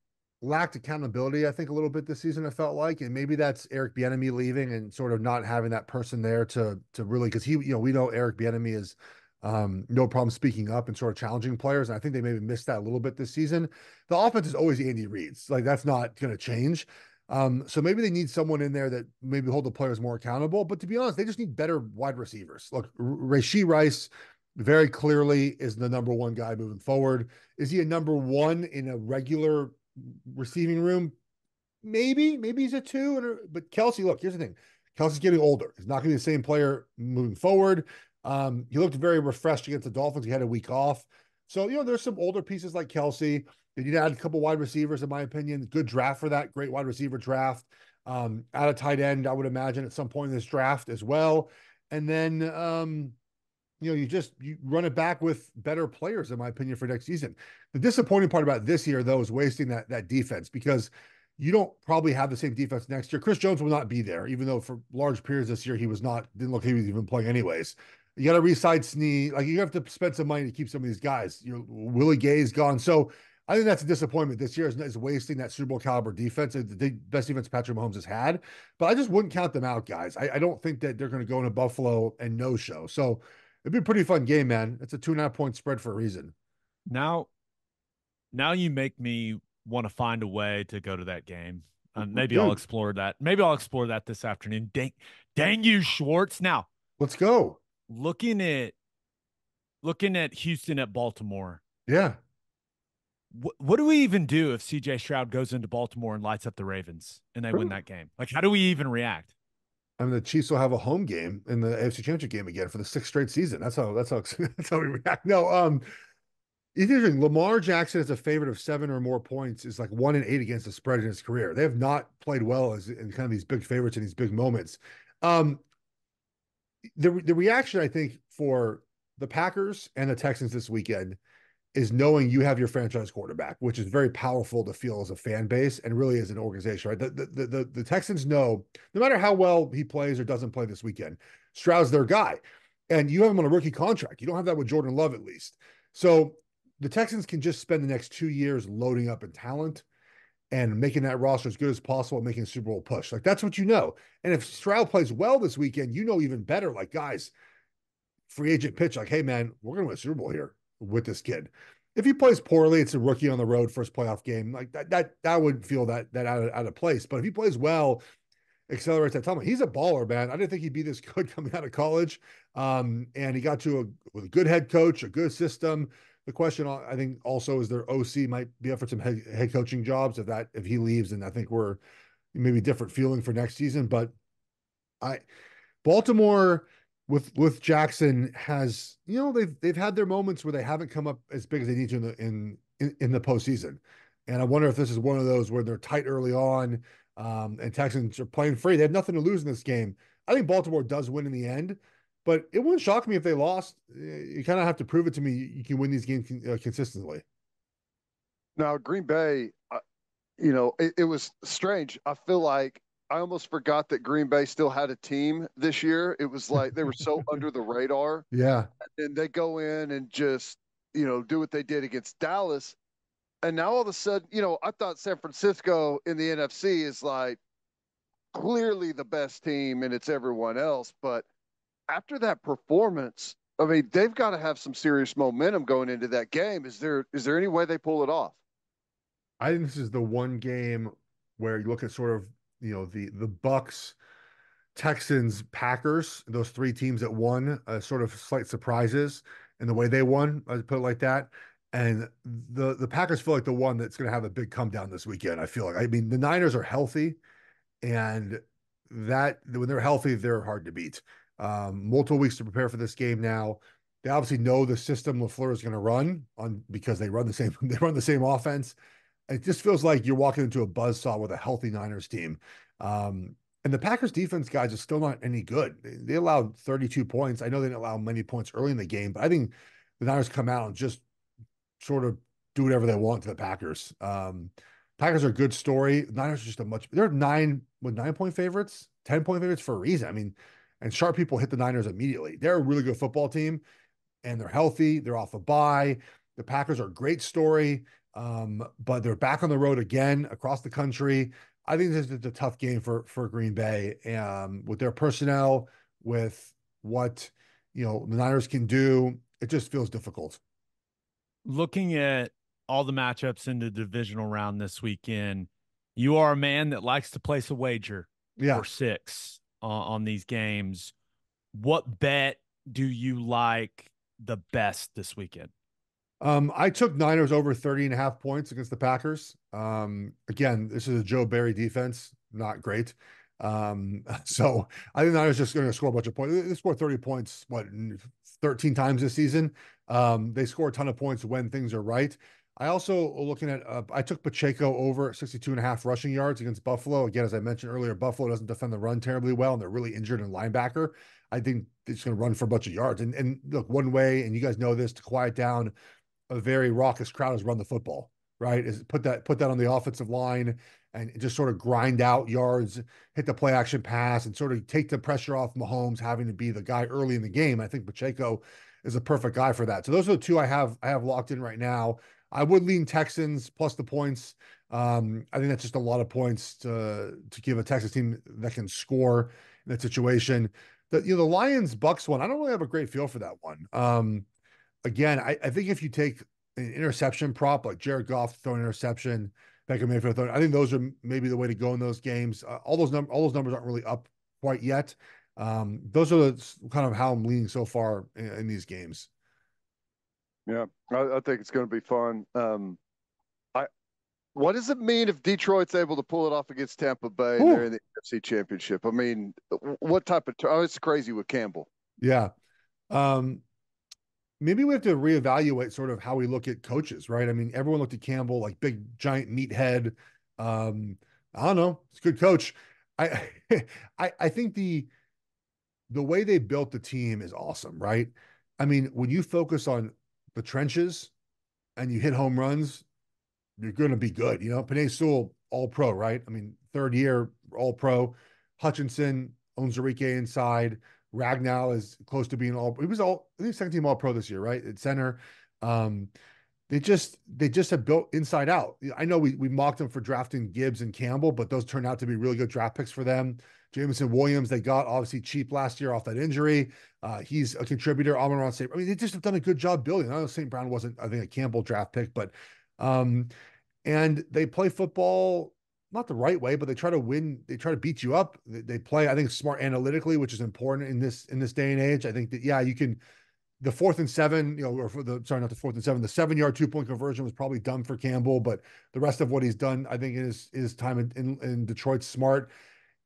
lacked accountability, I think, a little bit this season, I felt like. And maybe that's Eric Bieniemy leaving and sort of not having that person there to really, because you know, we know Eric Bieniemy is no problem speaking up and sort of challenging players. And I think they maybe missed that a little bit this season. The offense is always Andy Reid's. Like, that's not going to change. So maybe they need someone in there that maybe hold the players more accountable, but to be honest, they just need better wide receivers. Look, Rashee Rice very clearly is the number one guy moving forward. Is he a number one in a regular receiving room? Maybe he's a two, but Kelce, look, here's the thing. Kelce's getting older. He's not going to be the same player moving forward. He looked very refreshed against the Dolphins. He had a week off. So, you know, there's some older pieces like Kelce. They need to add a couple wide receivers, in my opinion. Good draft for that. Great wide receiver draft. Add a tight end, I would imagine, at some point in this draft as well. And then, you know, you run it back with better players, in my opinion, for next season. The disappointing part about this year, though, is wasting that defense, because you don't probably have the same defense next year. Chris Jones will not be there, even though for large periods this year didn't look like he was even playing anyways. You got to re-sign Snee. Like, you have to spend some money to keep some of these guys. You know, Willie Gay's gone. So I think that's a disappointment this year is wasting that Super Bowl caliber defense, the best defense Patrick Mahomes has had. But I just wouldn't count them out, guys. I don't think that they're going to go into Buffalo and no-show. So it'd be a pretty fun game, man. It's a 2.5-point spread for a reason. Now you make me want to find a way to go to that game. I'll explore that. Maybe I'll explore that this afternoon. Dang you, Schwartz. Now, let's go. Looking at Houston at Baltimore. Yeah. What do we even do if CJ Stroud goes into Baltimore and lights up the Ravens and they win that game? Like, how do we even react? I mean, the Chiefs will have a home game in the AFC Championship game again for the 6th straight season. That's how we react. No, interesting. Lamar Jackson is a favorite of 7 or more points, is like 1-8 against the spread in his career. They have not played well in kind of these big favorites in these big moments. The reaction, I think, for the Packers and the Texans this weekend is knowing you have your franchise quarterback, which is very powerful to feel as a fan base and really as an organization, right? The Texans know no matter how well he plays or doesn't play this weekend, Stroud's their guy. And you have him on a rookie contract. You don't have that with Jordan Love, at least. So the Texans can just spend the next 2 years loading up in talent and making that roster as good as possible and making a Super Bowl push. Like, that's what you know. And if Stroud plays well this weekend, you know even better. Like, guys, free agent pitch, like, hey, man, we're going to win a Super Bowl here with this kid. If he plays poorly, it's a rookie on the road, first playoff game. Like, that would feel that out of place. But if he plays well, accelerates that time. He's a baller, man. I didn't think he'd be this good coming out of college. And he got to with a good head coach, a good system. The question, I think, also is their OC might be up for some head coaching jobs if he leaves. And I think we're maybe different feeling for next season. But Baltimore with Jackson has, you know, they've had their moments where they haven't come up as big as they need to in the postseason. And I wonder if this is one of those where they're tight early on and Texans are playing free. They have nothing to lose in this game. I think Baltimore does win in the end, but it wouldn't shock me if they lost. You kind of have to prove it to me. You can win these games consistently. Now, Green Bay, you know, it was strange. I feel like I almost forgot that Green Bay still had a team this year. It was like they were so under the radar. Yeah. And they go in and just, you know, do what they did against Dallas. And now all of a sudden, you know, I thought San Francisco in the NFC is like clearly the best team and it's everyone else. But after that performance, I mean, they've got to have some serious momentum going into that game. Is there any way they pull it off? I think this is the one game where you look at sort of, you know, the Bucs, Texans, Packers, those three teams that won, sort of slight surprises in the way they won, I put it like that. And the Packers feel like the one that's going to have a big come down this weekend. I feel like, I mean, the Niners are healthy, and that when they're healthy, they're hard to beat. Multiple weeks to prepare for this game now. They obviously know the system LaFleur is going to run on, because they run the same offense. It just feels like you're walking into a buzzsaw with a healthy Niners team. And the Packers defense guys are still not any good. They allowed 32 points. I know they didn't allow many points early in the game, but I think the Niners come out and just sort of do whatever they want to the Packers. Packers are a good story. Niners are just they're 9-point favorites, 10-point favorites for a reason. I mean, and sharp people hit the Niners immediately. They're a really good football team, and they're healthy. They're off a bye. The Packers are a great story, but they're back on the road again across the country. I think this is a tough game for Green Bay, with their personnel, with what, the Niners can do. It just feels difficult. Looking at all the matchups in the divisional round this weekend, you are a man that likes to place a wager for six on these games. What bet do you like the best this weekend? I took Niners over 30.5 points against the Packers. Again, this is a Joe Barry defense, not great. So I think Niners just going to score a bunch of points. They scored 30 points, 13 times this season. They score a ton of points when things are right. I also looking at, I took Pacheco over 62.5 rushing yards against Buffalo. Again, as I mentioned earlier, Buffalo doesn't defend the run terribly well, and they're really injured in linebacker. I think they're just going to run for a bunch of yards. And look, one way, and you guys know this, to quiet down a very raucous crowd is run the football, right? Is put that on the offensive line and just sort of grind out yards, hit the play action pass, and sort of take the pressure off Mahomes having to be the guy early in the game. I think Pacheco is a perfect guy for that. So those are the two I have locked in right now. I would lean Texans plus the points. I think that's just a lot of points to give a Texas team that can score in that situation. The Lions-Bucks one, I don't really have a great feel for that one. Again, I think if you take an interception prop, like Jared Goff throwing an interception, Baker Mayfield throwing, I think those are maybe the way to go in those games. All those numbers aren't really up quite yet. Those are kind of how I'm leaning so far in these games. Yeah, I think it's going to be fun. What does it mean if Detroit's able to pull it off against Tampa Bay and they're in the NFC Championship? I mean, what type of it's crazy with Campbell. Yeah. Maybe we have to reevaluate sort of how we look at coaches, right? I mean, everyone looked at Campbell like big, giant meathead. I don't know. It's a good coach. I think the way they built the team is awesome, right? I mean, when you focus on the trenches and you hit home runs, you're going to be good. Penei Sewell, all pro, right? I mean, third year, all pro. Hutchinson, Onwuzurike inside. Ragnow is close to being all. He was I think second team all pro this year, right? At center. They just have built inside out. I know we mocked them for drafting Gibbs and Campbell, but those turned out to be really good draft picks for them. Jameson Williams, they got obviously cheap last year off that injury. He's a contributor. Amon-Ra St. Brown. I mean, they just have done a good job building. I know St. Brown wasn't, I think, a Campbell draft pick, but and they play football not the right way, but they try to win. They try to beat you up. They play, I think, smart analytically, which is important in this day and age. I think that you can. The 4th and 7, not the 4th and 7. The 7-yard 2-point conversion was probably dumb for Campbell, but the rest of what he's done, I think, in his time in Detroit, smart.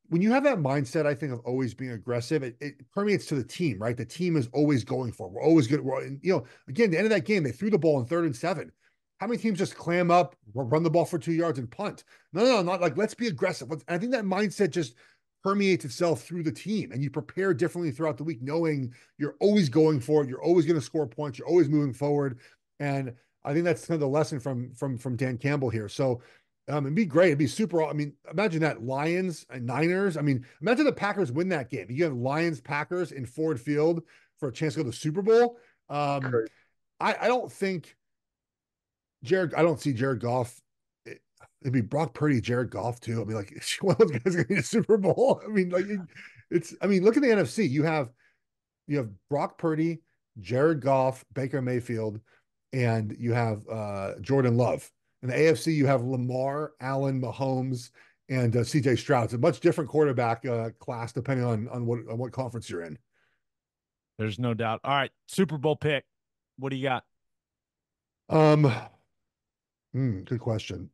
When you have that mindset, I think, of always being aggressive, it permeates to the team, right? The team is always going for it. We're always good. Again, the end of that game, they threw the ball on 3rd and 7. How many teams just clam up, run the ball for 2 yards, and punt? No, not like, let's be aggressive. I think that mindset just permeates itself through the team, and you prepare differently throughout the week, knowing you're always going for it. You're always going to score points. You're always moving forward. And I think that's kind of the lesson from Dan Campbell here. So, it'd be great. It'd be super. I mean, imagine that, Lions and Niners. I mean, imagine the Packers win that game. You have Lions Packers in Ford Field for a chance to go to the Super Bowl. I don't see Jared Goff. It'd be Brock Purdy, Jared Goff too. I mean, like, one of those guys going to the Super Bowl. I mean, like, look at the NFC. You have Brock Purdy, Jared Goff, Baker Mayfield, and you have Jordan Love. In the AFC, you have Lamar, Allen, Mahomes, and C.J. Stroud. It's a much different quarterback class depending on what conference you're in. There's no doubt. All right, Super Bowl pick. What do you got? Good question.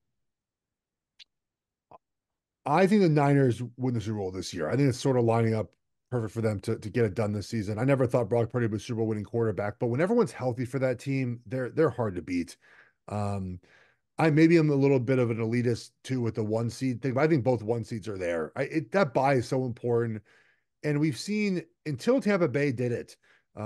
I think the Niners win the Super Bowl this year. I think it's sort of lining up perfect for them to get it done this season. I never thought Brock Purdy was a Super Bowl winning quarterback, but when everyone's healthy for that team, they're hard to beat. Maybe I'm a little bit of an elitist too with the one seed thing, but I think both one seeds are there. That bye is so important. And we've seen, until Tampa Bay did it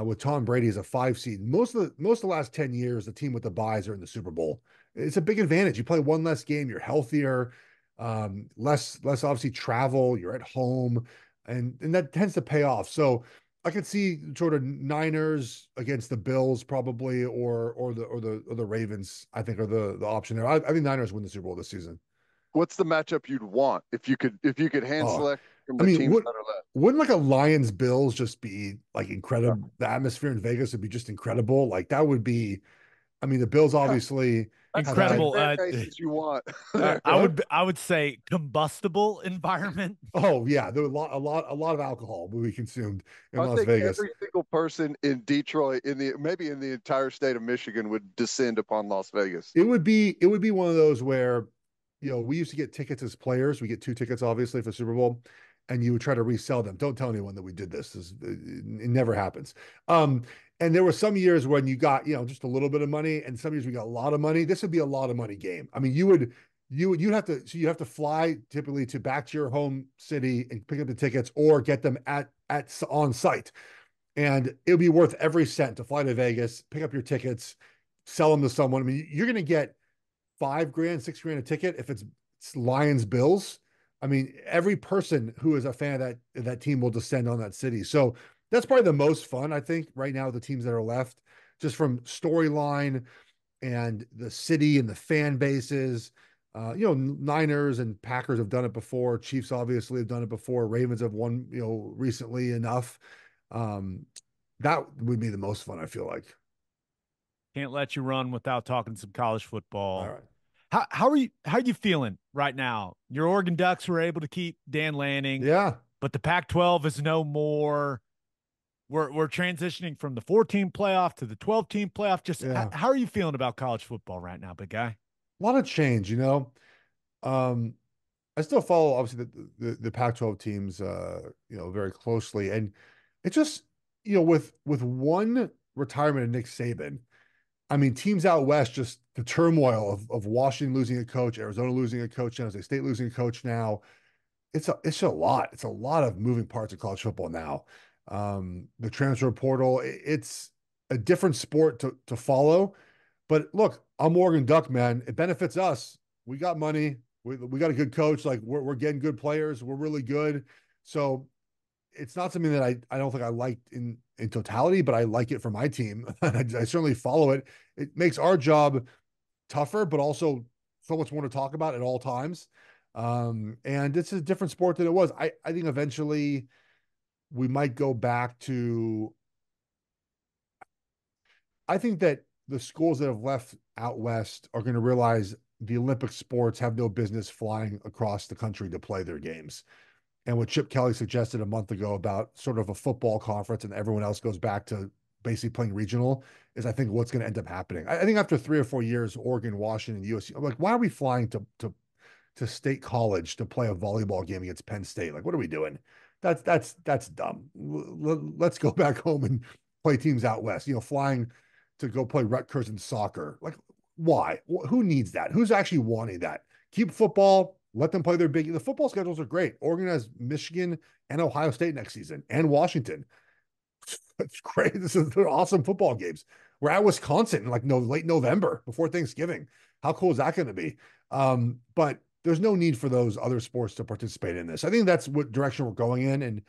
with Tom Brady as a 5 seed, most of the last 10 years, the team with the byes are in the Super Bowl. It's a big advantage. You play one less game, you're healthier, less obviously travel, you're at home, and that tends to pay off. So I could see sort of Niners against the Bills probably, or the Ravens, I think, are the option there. I think Niners win the Super Bowl this season. What's the matchup you'd want if you could hand select from the teams that are left? Wouldn't like a Lions Bills just be like incredible? Yeah. The atmosphere in Vegas would be just incredible. Like that would be, I mean, the Bills obviously. Yeah. Incredible. You want. I would say combustible environment. Oh yeah, there were a lot of alcohol will be consumed in Las Vegas. Every single person in Detroit, maybe in the entire state of Michigan, would descend upon Las Vegas. It would be one of those where, you know, we used to get tickets as players. We get 2 tickets obviously for Super Bowl, and you would try to resell them. Don't tell anyone that we did this. It never happens. And there were some years when you got, you know, just a little bit of money, and some years we got a lot of money. This would be a lot of money game. I mean, you'd have to fly typically back to your home city and pick up the tickets or get them at on site. And it would be worth every cent to fly to Vegas, pick up your tickets, sell them to someone. I mean, you're going to get $5 grand, $6 grand a ticket if it's Lions Bills. I mean, every person who is a fan of that team will descend on that city. So that's probably the most fun, I think, right now, the teams that are left, just from storyline and the city and the fan bases. Niners and Packers have done it before. Chiefs obviously have done it before. Ravens have won, you know, recently enough. That would be the most fun, I feel like. Can't let you run without talking some college football. All right. How are you feeling right now? Your Oregon Ducks were able to keep Dan Lanning. Yeah. But the Pac-12 is no more. We're transitioning from the 4-team playoff to the 12-team playoff. How are you feeling about college football right now, big guy? A lot of change, you know. I still follow obviously the Pac-12 teams, you know, very closely, and it just, you know, with one retirement of Nick Saban, I mean, teams out west, just the turmoil of Washington losing a coach, Arizona losing a coach, San Jose State losing a coach now. It's a lot. It's a lot of moving parts of college football now. The transfer portal, it's a different sport to follow. But look, I'm Oregon Duck, man. It benefits us. We got money. We got a good coach. Like we're getting good players. We're really good. So it's not something that I don't think I liked in totality, but I like it for my team. I certainly follow it. It makes our job tougher, but also so much more to talk about at all times. And it's a different sport than it was. I think eventually we might go back to, I think that the schools that have left out west are going to realize the Olympic sports have no business flying across the country to play their games. And what Chip Kelly suggested a month ago about sort of a football conference and everyone else goes back to basically playing regional is, I think, what's going to end up happening. I think after 3 or 4 years, Oregon, Washington, USC, I'm like, why are we flying to State College to play a volleyball game against Penn State? Like, what are we doing? That's dumb. Let's go back home and play teams out west. You know, flying to go play Rutgers and soccer. Like, why? Who needs that? Who's actually wanting that? Keep football. Let them play their big. The football schedules are great. Oregon has Michigan and Ohio State next season, and Washington. It's great. They're awesome football games. We're at Wisconsin in like late November before Thanksgiving. How cool is that going to be? But there's no need for those other sports to participate in this. I think that's what direction we're going in, and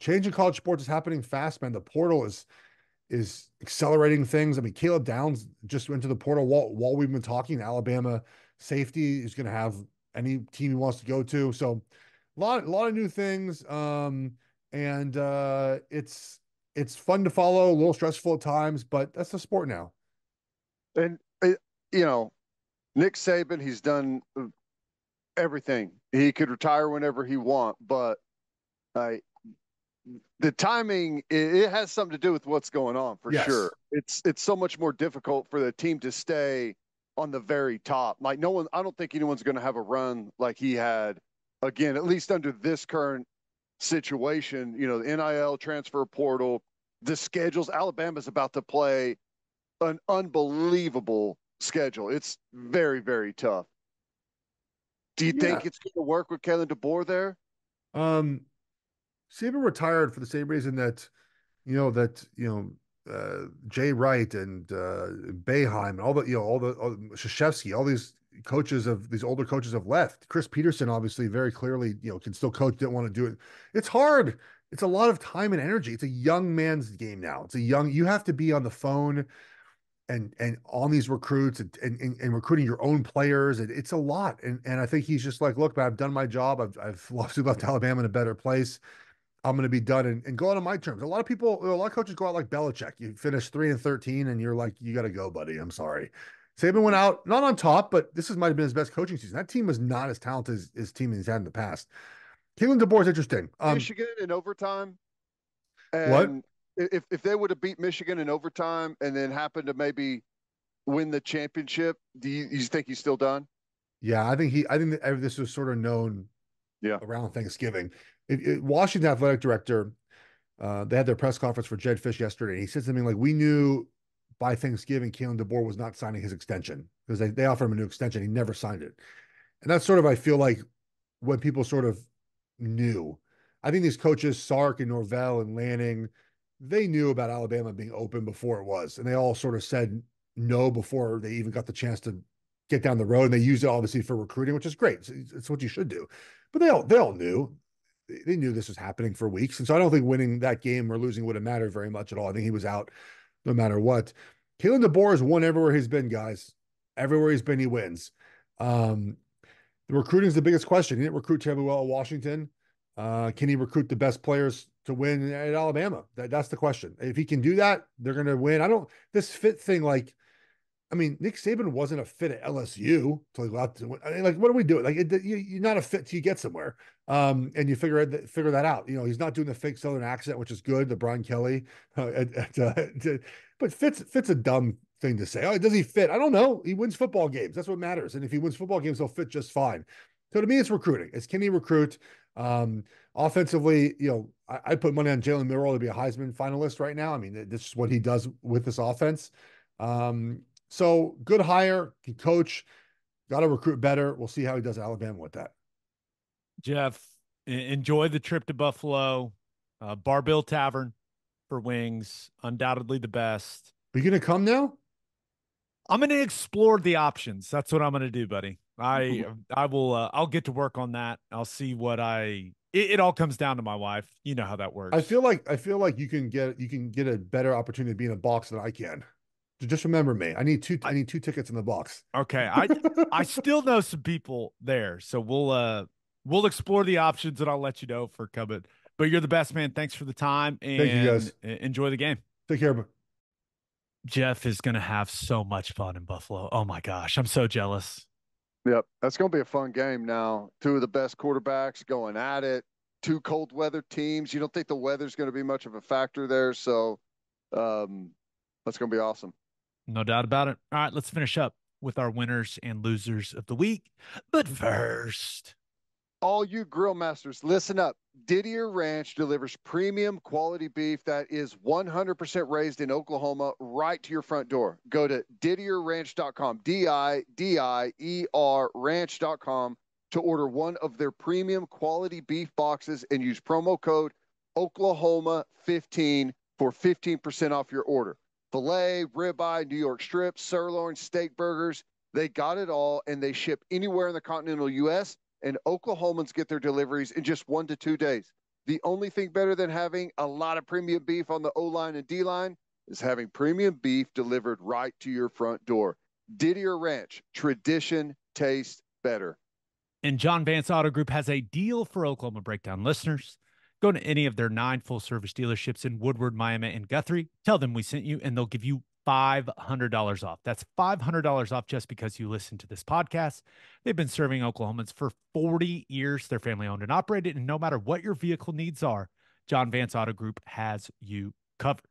change in college sports is happening fast, man. The portal is accelerating things. I mean, Caleb Downs just went to the portal while we've been talking. Alabama safety is going to have any team he wants to go to. So a lot of new things. It's fun to follow, a little stressful at times, but that's the sport now. And, you know, Nick Saban, he's done everything. He could retire whenever he want, but the timing, it has something to do with what's going on for sure. It's so much more difficult for the team to stay on the very top. Like no one, I don't think anyone's going to have a run like he had again, at least under this current situation, you know, the NIL transfer portal, the schedules. Alabama's about to play an unbelievable schedule. It's very, very tough. Do you think it's going to work with Kalen DeBoer there? Saban retired for the same reason that, Jay Wright and Boeheim and all Krzyzewski, all these coaches of these older coaches have left. Chris Peterson, obviously, very clearly, can still coach, didn't want to do it. It's hard. It's a lot of time and energy. It's a young man's game now. You have to be on the phone and on these recruits and recruiting your own players. And it's a lot. And I think he's just like, look, man, I've done my job. I've left Alabama in a better place. I'm going to be done and go out on my terms. A lot of coaches go out like Belichick. You finish 3-13 and you're like, you got to go, buddy. I'm sorry. Saban went out, not on top, but this might have been his best coaching season. That team was not as talented as his team he's had in the past. Kalen DeBoer is interesting. Michigan in overtime. If they would have beat Michigan in overtime and then happened to maybe win the championship, do you think he's still done? Yeah, I think this was sort of known around Thanksgiving. Washington athletic director, they had their press conference for Jed Fish yesterday. He said something like, we knew by Thanksgiving Kalen DeBoer was not signing his extension because they offered him a new extension. He never signed it. And that's sort of, I feel like, when people sort of knew. I think these coaches, Sark and Norvell and Lanning, they knew about Alabama being open before it was. And they all sort of said no before they even got the chance to get down the road. And they used it, obviously, for recruiting, which is great. It's what you should do. But they all knew. They knew this was happening for weeks. And so I don't think winning that game or losing would have mattered very much at all. I think he was out no matter what. Kalen DeBoer has won everywhere he's been, guys. Everywhere he's been, he wins. The recruiting is the biggest question. He didn't recruit terribly well at Washington. Can he recruit the best players to win at Alabama? That's the question. If he can do that, they're going to win. This fit thing, Nick Saban wasn't a fit at LSU till he got out to, what are we doing? You're not a fit till you get somewhere. And you figure that out. He's not doing the fake Southern accent, which is good. The Brian Kelly, but fit's a dumb thing to say. Oh, does he fit? I don't know. He wins football games. That's what matters. And if he wins football games, he'll fit just fine. So to me, it's recruiting. It's can he recruit? Offensively, I put money on Jalen Milroe to be a Heisman finalist right now. This is what he does with this offense. So good hire, can coach, got to recruit better. We'll see how he does at Alabama with that. Jeff, enjoy the trip to Buffalo. Bar Bill Tavern for wings, undoubtedly the best. Are you going to come now? I'm going to explore the options. That's what I'm going to do, buddy. I will. I'll get to work on that. I'll see what It all comes down to my wife. You know how that works. I feel like you can get a better opportunity to be in a box than I can. Just remember me. I need two tickets in the box. Okay. I still know some people there, so we'll explore the options, and I'll let you know for coming. But you're the best, man. Thanks for the time. And thank you, guys. Enjoy the game. Take care, bro. Jeff is going to have so much fun in Buffalo. Oh my gosh, I'm so jealous. Yep, that's going to be a fun game now. Two of the best quarterbacks going at it. Two cold weather teams. You don't think the weather's going to be much of a factor there, so that's going to be awesome. No doubt about it. All right, let's finish up with our winners and losers of the week. But first, all you grill masters, listen up. Didier Ranch delivers premium quality beef that is 100% raised in Oklahoma right to your front door. Go to DidierRanch.com, D-I-D-I-E-R Ranch.com to order one of their premium quality beef boxes and use promo code Oklahoma15 for 15% off your order. Filet, ribeye, New York strips, sirloin, steak burgers, they got it all, and they ship anywhere in the continental U.S., and Oklahomans get their deliveries in just 1 to 2 days. The only thing better than having a lot of premium beef on the O-line and D-line is having premium beef delivered right to your front door. Didier Ranch, tradition tastes better. And John Vance Auto Group has a deal for Oklahoma Breakdown listeners. Go to any of their 9 full-service dealerships in Woodward, Miami, and Guthrie. Tell them we sent you, and they'll give you $500 off. That's $500 off just because you listen to this podcast. They've been serving Oklahomans for 40 years. They're family owned and operated. And no matter what your vehicle needs are, John Vance Auto Group has you covered.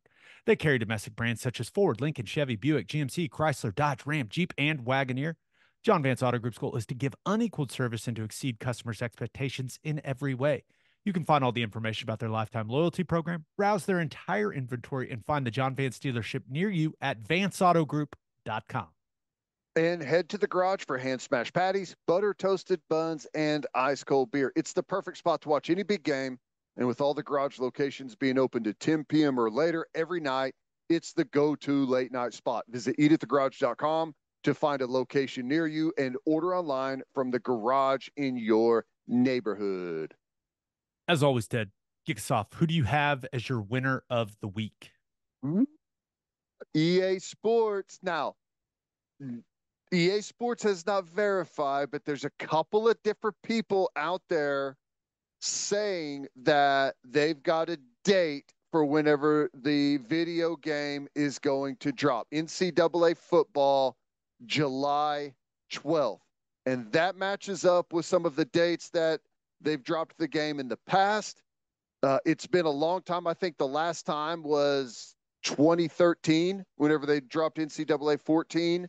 They carry domestic brands such as Ford, Lincoln, Chevy, Buick, GMC, Chrysler, Dodge, Ram, Jeep, and Wagoneer. John Vance Auto Group's goal is to give unequaled service and to exceed customers' expectations in every way. You can find all the information about their lifetime loyalty program, browse their entire inventory, and find the John Vance dealership near you at vanceautogroup.com. And head to the garage for hand-smashed patties, butter-toasted buns, and ice-cold beer. It's the perfect spot to watch any big game. And with all the garage locations being open to 10 p.m. or later every night, it's the go-to late-night spot. Visit eatatthegarage.com to find a location near you and order online from the garage in your neighborhood. As always, Ted, kick us off. Who do you have as your winner of the week? EA Sports. Now, EA Sports has not verified, but there's a couple of different people out there saying that they've got a date for whenever the video game is going to drop. NCAA football, July 12th. And that matches up with some of the dates that they've dropped the game in the past. It's been a long time. I think the last time was 2013, whenever they dropped NCAA 14.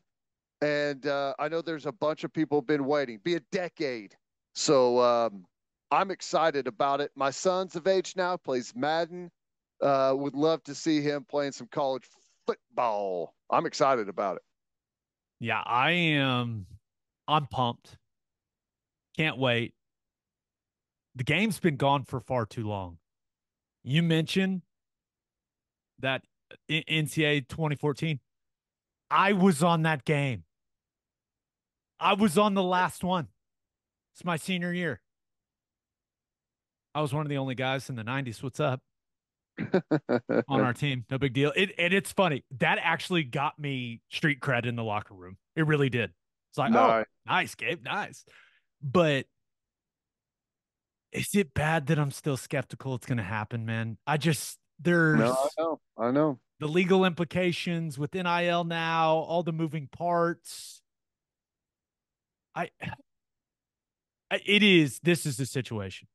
And I know there's a bunch of people been waiting. Be a decade. So I'm excited about it. My son's of age now, plays Madden. Would love to see him playing some college football. I'm excited about it. Yeah, I am. I'm pumped. Can't wait. The game's been gone for far too long. You mentioned that NCAA 2014. I was on that game. I was on the last one. It's my senior year. I was one of the only guys in the 90s. What's up? on our team. No big deal. It's funny. That actually got me street cred in the locker room. It really did. It's like, no. Oh, nice, Gabe. Nice. But is it bad that I'm still skeptical it's going to happen, man? There's... No, I know. The legal implications with NIL now, all the moving parts. This is the situation.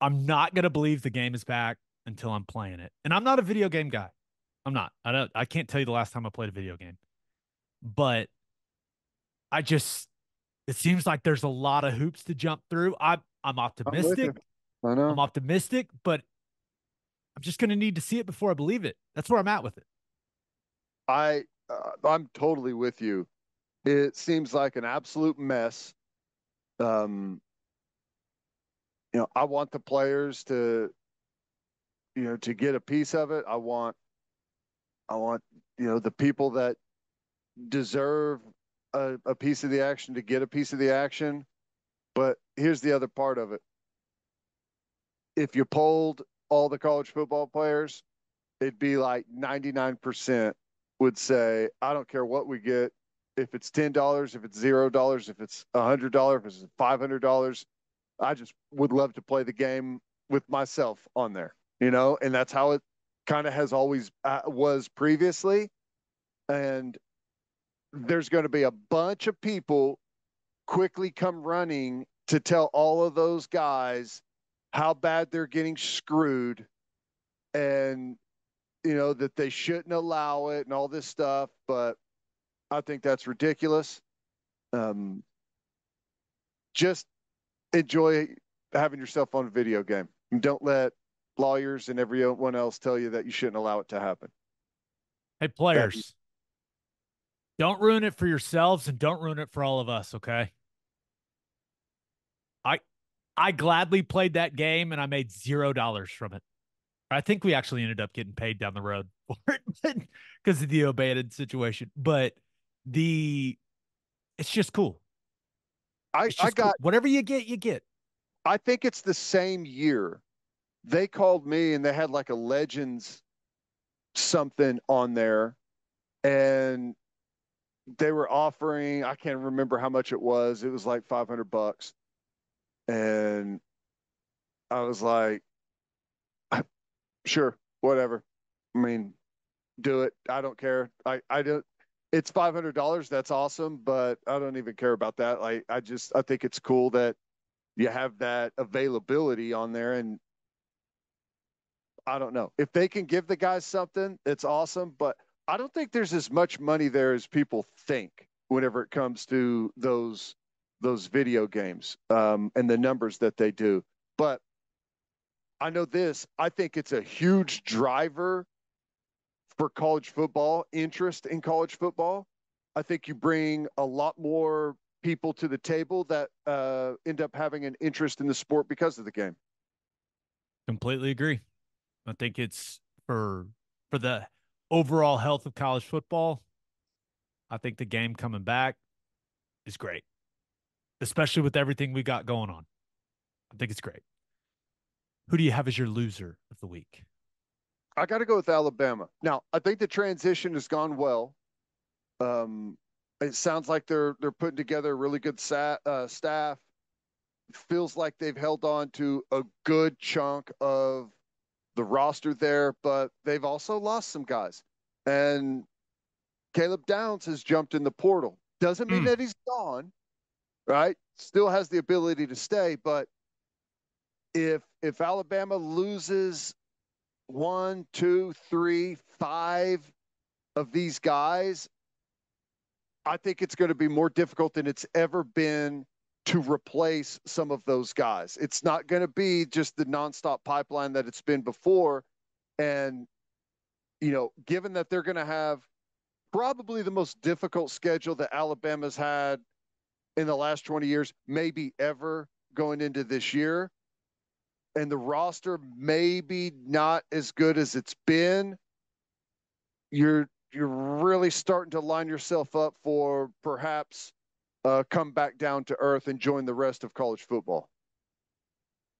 I'm not going to believe the game is back until I'm playing it. And I'm not a video game guy. I'm not. I can't tell you the last time I played a video game. But it seems like there's a lot of hoops to jump through. I'm optimistic. I know. I'm optimistic, but I'm just going to need to see it before I believe it. That's where I'm at with it. I'm totally with you. It seems like an absolute mess. You know, I want the players to, you know, to get a piece of it. I want, you know, the people that deserve a piece of the action to get a piece of the action. But here's the other part of it. If you polled all the college football players, it'd be like 99% would say, I don't care what we get. If it's $10, if it's $0, if it's $100, if it's $500, I just would love to play the game with myself on there, you know, and that's how it kind of has always was previously. And there's going to be a bunch of people quickly come running to tell all of those guys how bad they're getting screwed and, you know, that they shouldn't allow it and all this stuff. But I think that's ridiculous. Just enjoy having yourself on a video game. Don't let lawyers and everyone else tell you that you shouldn't allow it to happen. Hey, players, don't ruin it for yourselves and don't ruin it for all of us, okay? I gladly played that game and I made $0 from it. I think we actually ended up getting paid down the road for it because of the abandoned situation. But it's just cool. Whatever you get, you get. I think it's the same year. They called me and they had like a Legends something on there. And they were offering, I can't remember how much it was. It was like $500. And I was like, sure, whatever. I mean, do it. I don't care. I don't. It's $500. That's awesome, but I don't even care about that. Like, I think it's cool that you have that availability on there, and I don't know. If they can give the guys something, it's awesome. But I don't think there's as much money there as people think whenever it comes to those video games and the numbers that they do. But I know this. I think it's a huge driver for college football, interest in college football. I think you bring a lot more people to the table that end up having an interest in the sport because of the game. Completely agree. I think it's for the overall health of college football. I think the game coming back is great, especially with everything we got going on. I think it's great. Who do you have as your loser of the week? I got to go with Alabama. Now, I think the transition has gone well. It sounds like they're putting together a really good staff. It feels like they've held on to a good chunk of the roster there, but they've also lost some guys. And Caleb Downs has jumped in the portal. Doesn't mean that he's gone, right? Still has the ability to stay, but if Alabama loses 1, 2, 3, 5 of these guys, I think it's going to be more difficult than it's ever been to replace some of those guys. It's not going to be just the nonstop pipeline that it's been before. And, you know, given that they're going to have probably the most difficult schedule that Alabama's had in the last 20 years, maybe ever, going into this year, and the roster maybe not as good as it's been, you're really starting to line yourself up for perhaps come back down to earth and join the rest of college football.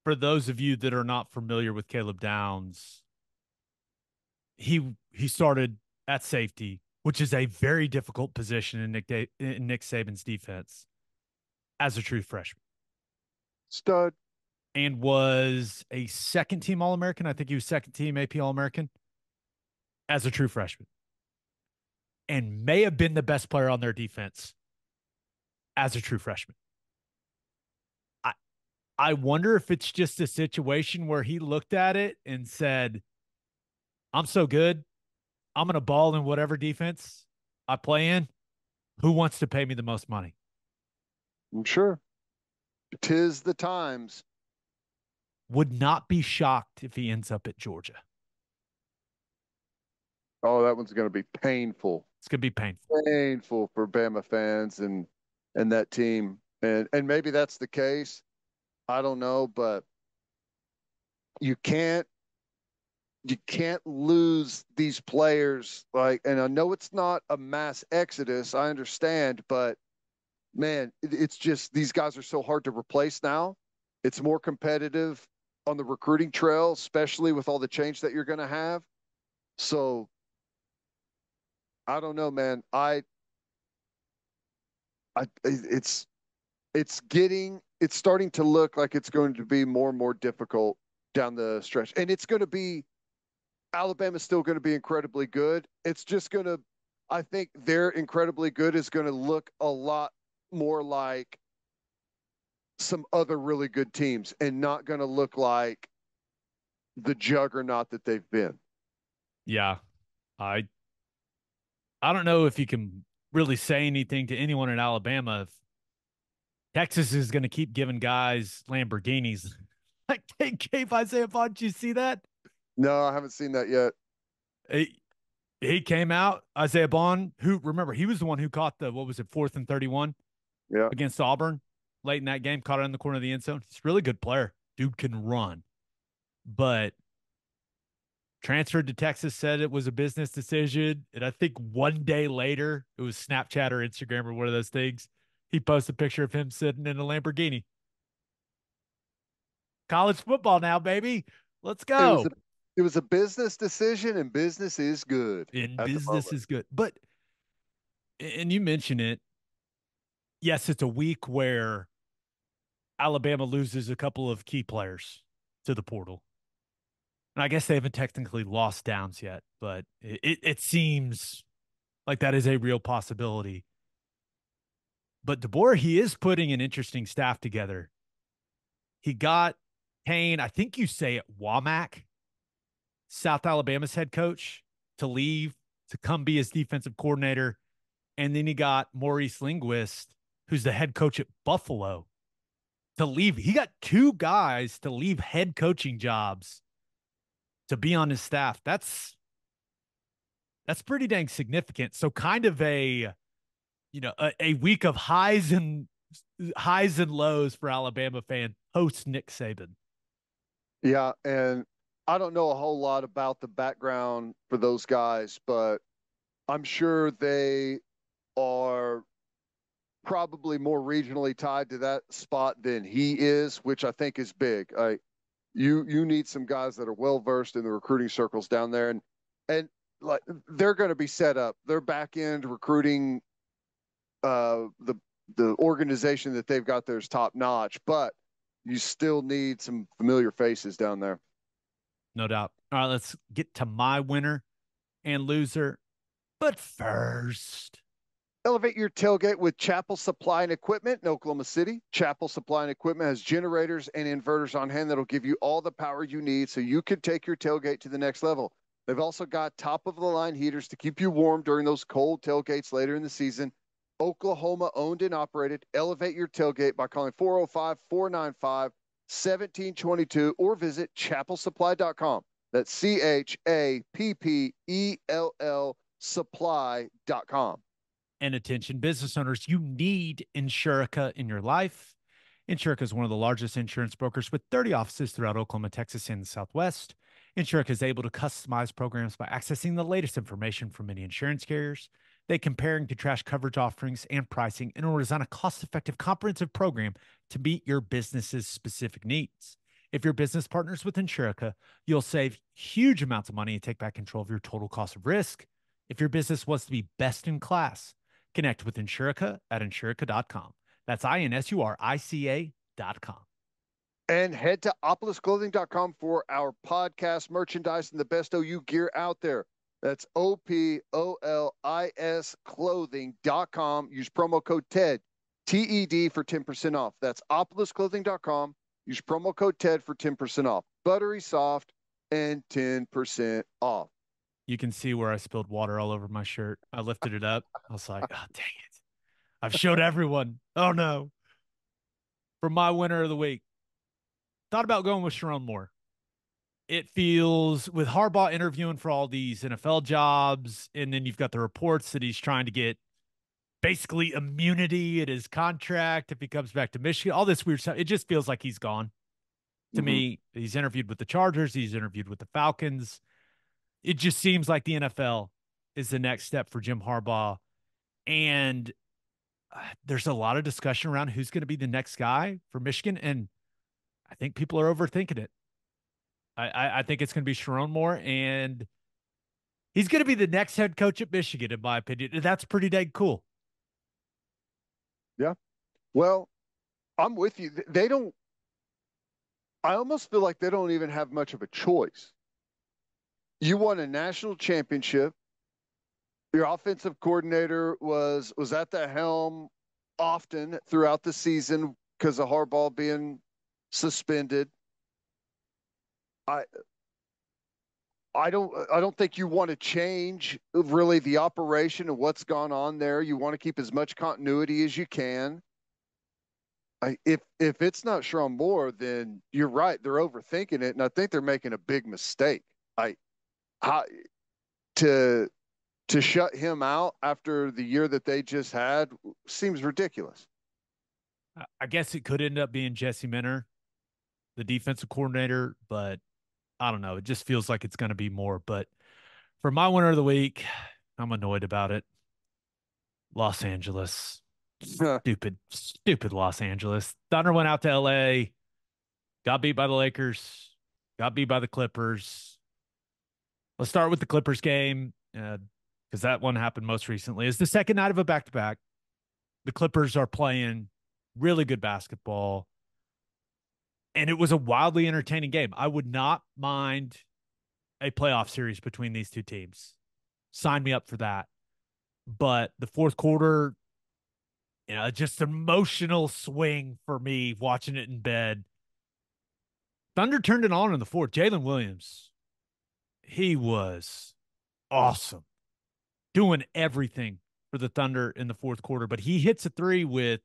For those of you that are not familiar with Caleb Downs, he started at safety, which is a very difficult position in Nick Saban's defense, as a true freshman. Stud. And was a second-team All-American. I think he was second-team AP All-American as a true freshman, and may have been the best player on their defense as a true freshman. I wonder if it's just a situation where he looked at it and said, I'm so good, I'm going to ball in whatever defense I play in. Who wants to pay me the most money? I'm sure. 'Tis the times. Would not be shocked if he ends up at Georgia. Oh, that one's going to be painful. It's going to be painful. Painful for Bama fans and that team. And maybe that's the case. I don't know, but you can't lose these players. Like, and I know it's not a mass exodus, I understand, but man, it's just these guys are so hard to replace now. It's more competitive on the recruiting trail, especially with all the change that you're going to have. So I don't know, man. It's starting to look like it's going to be more and more difficult down the stretch. And it's going to be, Alabama's still going to be incredibly good. It's just going to, I think their incredibly good is going to look a lot more like some other really good teams and not going to look like the juggernaut that they've been. Yeah. I don't know if you can really say anything to anyone in Alabama if Texas is going to keep giving guys Lamborghinis like they gave Isaiah Bond. Did you see that? No, I haven't seen that yet. He came out, Isaiah Bond, who, remember, he was the one who caught the, 4th and 31? Yeah. Against Auburn. Late in that game, caught it in the corner of the end zone. He's a really good player. Dude can run. But transferred to Texas, said it was a business decision. And I think one day later, it was Snapchat or Instagram or one of those things, he posted a picture of him sitting in a Lamborghini. College football now, baby. Let's go. It was a business decision, and business is good. And business is good. But, and you mentioned it, yes, it's a week where Alabama loses a couple of key players to the portal. And I guess they haven't technically lost Downs yet, but it seems like that is a real possibility. But DeBoer, he is putting an interesting staff together. He got Kane, I think you say it, Womack, South Alabama's head coach to leave to come be his defensive coordinator. And then he got Maurice Linguist, who's the head coach at Buffalo, to leave. He got two guys to leave head coaching jobs to be on his staff. That's pretty dang significant. So kind of a, you know, a week of highs and lows for Alabama fan host Nick Saban. Yeah. And I don't know a whole lot about the background for those guys, but I'm sure they are probably more regionally tied to that spot than he is, which I think is big. You need some guys that are well-versed in the recruiting circles down there, and like they're going to be set up. Their back-end recruiting, the organization that they've got there is top-notch, but you still need some familiar faces down there. No doubt. All right, let's get to my winner and loser. But first, elevate your tailgate with Chapel Supply and Equipment in Oklahoma City. Chapel Supply and Equipment has generators and inverters on hand that'll give you all the power you need so you can take your tailgate to the next level. They've also got top-of-the-line heaters to keep you warm during those cold tailgates later in the season. Oklahoma-owned and operated. Elevate your tailgate by calling 405-495-1722 or visit chapelsupply.com. That's CHAPPELL supply.com. And attention business owners, you need Insurica in your life. Insurica is one of the largest insurance brokers with 30 offices throughout Oklahoma, Texas, and the Southwest. Insurica is able to customize programs by accessing the latest information from many insurance carriers. They compare and contrast coverage offerings and pricing in order to design a cost-effective, comprehensive program to meet your business's specific needs. If your business partners with Insurica, you'll save huge amounts of money and take back control of your total cost of risk. If your business wants to be best in class, connect with Insurica at Insurica.com. That's INSURICA.com. And head to OpolisClothing.com for our podcast merchandise and the best OU gear out there. That's OPOLIS Clothing.com. Use promo code TED, TED for 10% off. That's OpolisClothing.com. Use promo code TED for 10% off. Buttery soft and 10% off. You can see where I spilled water all over my shirt. I lifted it up. I was like, oh, dang it. I've showed everyone. Oh, no. For my winner of the week, thought about going with Sharon Moore. It feels, with Harbaugh interviewing for all these NFL jobs, and then you've got the reports that he's trying to get basically immunity at his contract if he comes back to Michigan, all this weird stuff. It just feels like he's gone. To me, he's interviewed with the Chargers. He's interviewed with the Falcons. It just seems like the NFL is the next step for Jim Harbaugh. And there's a lot of discussion around who's going to be the next guy for Michigan. And I think people are overthinking it. I think it's going to be Sharon Moore. And he's going to be the next head coach at Michigan, in my opinion. And that's pretty dang cool. Yeah. Well, I'm with you. I almost feel like they don't even have much of a choice. You won a national championship. Your offensive coordinator was at the helm often throughout the season because of Harbaugh being suspended. I don't think you want to change really the operation and what's gone on there. You want to keep as much continuity as you can. If it's not Sharon Moore, then you're right. They're overthinking it, and I think they're making a big mistake. To shut him out after the year that they just had seems ridiculous. I guess it could end up being Jesse Minner, the defensive coordinator, but I don't know. It just feels like it's going to be more. But for my winner of the week, I'm annoyed about it. Los Angeles. Stupid Los Angeles. Thunder went out to L.A., got beat by the Lakers, got beat by the Clippers. Let's start with the Clippers game because that one happened most recently. It's the second night of a back-to-back. The Clippers are playing really good basketball, and it was a wildly entertaining game. I would not mind a playoff series between these two teams. Sign me up for that. But the fourth quarter, you know, just emotional swing for me watching it in bed. Thunder turned it on in the fourth. Jalen Williams. he was awesome, doing everything for the Thunder in the fourth quarter. But he hits a three with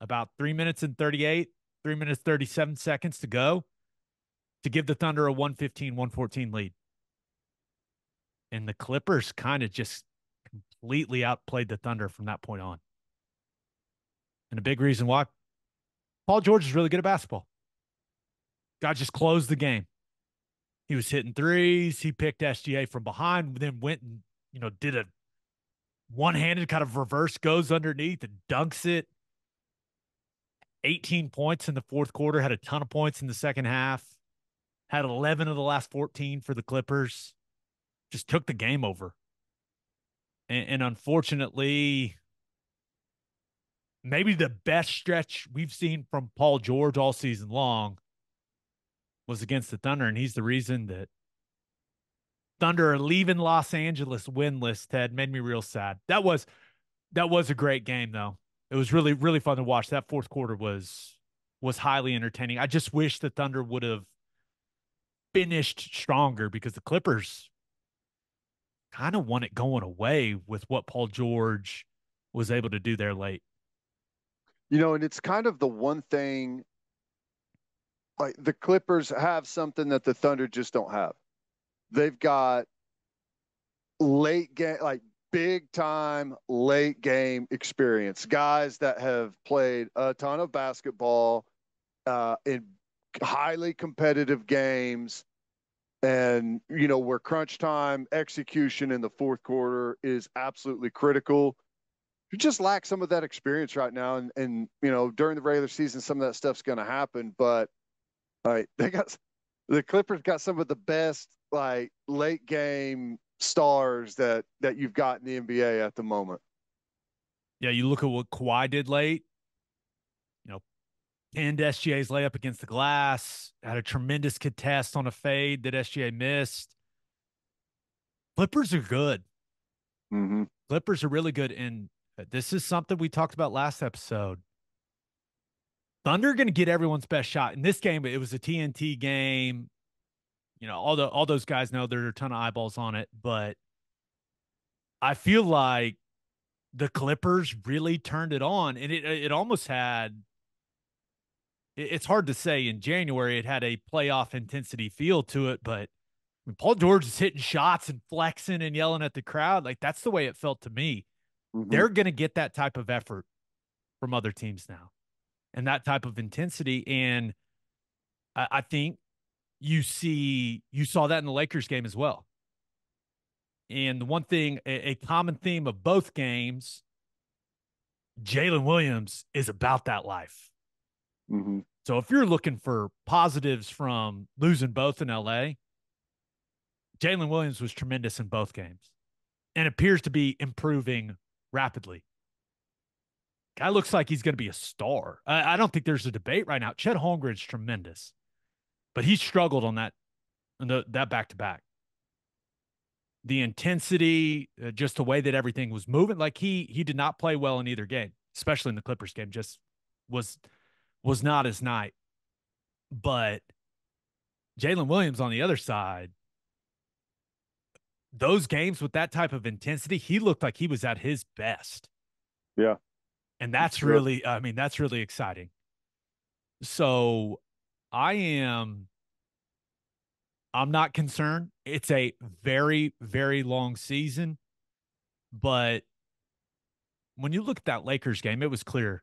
about 3 minutes 37 seconds to go to give the Thunder a 115-114 lead. And the Clippers kind of just completely outplayed the Thunder from that point on. And a big reason why, Paul George is really good at basketball. Guy just closed the game. He was hitting threes. He picked SGA from behind, then went and, you know, did a one-handed kind of reverse, goes underneath and dunks it. 18 points in the fourth quarter, had a ton of points in the second half, had 11 of the last 14 for the Clippers. Just took the game over. And unfortunately, maybe the best stretch we've seen from Paul George all season long was against the Thunder, and he's the reason that Thunder are leaving Los Angeles winless, Ted. Made me real sad. That was a great game, though. It was really, really fun to watch. That fourth quarter was highly entertaining. I just wish the Thunder would have finished stronger because the Clippers kind of won it going away with what Paul George was able to do there late. You know, and it's kind of the one thing, like the Clippers have something that the Thunder just don't have. They've got late game, like big time late game experience. Guys that have played a ton of basketball in highly competitive games. And, you know, where crunch time execution in the fourth quarter is absolutely critical. You just lack some of that experience right now. And you know, during the regular season, some of that stuff's going to happen. But, all right, the Clippers got some of the best, like, late game stars that you've got in the NBA at the moment. Yeah, you look at what Kawhi did late. You know, pinned SGA's layup against the glass, had a tremendous contest on a fade that SGA missed. Clippers are good. Mm-hmm. Clippers are really good, and this is something we talked about last episode. Thunder going to get everyone's best shot in this game. It was a TNT game. You know, all those guys know there are a ton of eyeballs on it, but I feel like the Clippers really turned it on, and it almost had. It's hard to say in January it had a playoff intensity feel to it, but when Paul George is hitting shots and flexing and yelling at the crowd, like that's the way it felt to me. Mm-hmm. They're going to get that type of effort from other teams now, and that type of intensity, and I think. You saw that in the Lakers game as well. And the one thing, a common theme of both games, Jalen Williams is about that life. Mm-hmm. So if you're looking for positives from losing both in LA, Jalen Williams was tremendous in both games and appears to be improving rapidly. Guy looks like he's going to be a star. I don't think there's a debate right now. Chet Holmgren's tremendous. But he struggled on that back-to-back. The intensity, just the way that everything was moving, like he did not play well in either game, especially in the Clippers game, just was not his night. But Jalen Williams on the other side, those games with that type of intensity, he looked like he was at his best. Yeah. And that's really, I mean, that's really exciting. So I'm not concerned. It's a very, very long season. But when you look at that Lakers game, it was clear.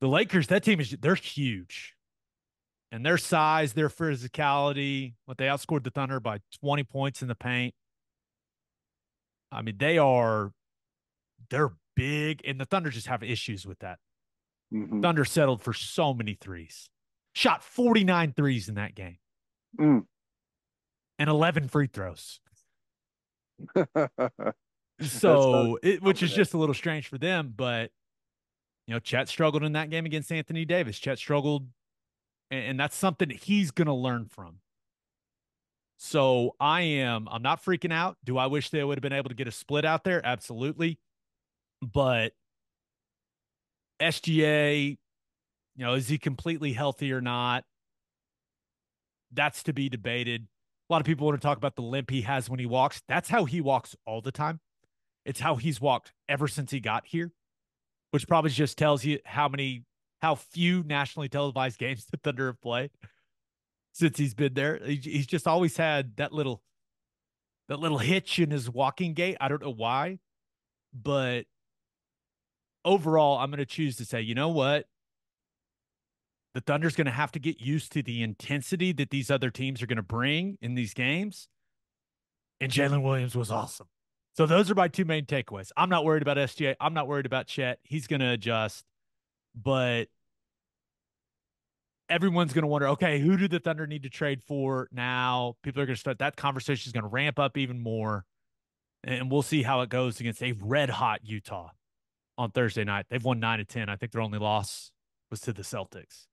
The Lakers, that team is, they're huge. And their size, their physicality, what they outscored the Thunder by 20 points in the paint. I mean, they're big. And the Thunder just have issues with that. Mm-hmm. Thunder settled for so many threes. Shot 49 threes in that game and 11 free throws. So, which is just a little strange for them. But, you know, Chet struggled in that game against Anthony Davis. Chet struggled, and that's something that he's going to learn from. So I'm not freaking out. Do I wish they would have been able to get a split out there? Absolutely. But SGA, you know, is he completely healthy or not? That's to be debated. A lot of people want to talk about the limp he has when he walks. That's how he walks all the time. It's how he's walked ever since he got here, which probably just tells you how few nationally televised games the Thunder have played since he's been there. He's just always had that little hitch in his walking gait. I don't know why, but overall, I'm going to choose to say, you know what? The Thunder's going to have to get used to the intensity that these other teams are going to bring in these games. And Jalen Williams was awesome. So those are my two main takeaways. I'm not worried about SGA. I'm not worried about Chet. He's going to adjust. But everyone's going to wonder, okay, who do the Thunder need to trade for now? People are going to start. That conversation is going to ramp up even more. And we'll see how it goes against a red-hot Utah on Thursday night. They've won 9 of 10. I think their only loss was to the Celtics.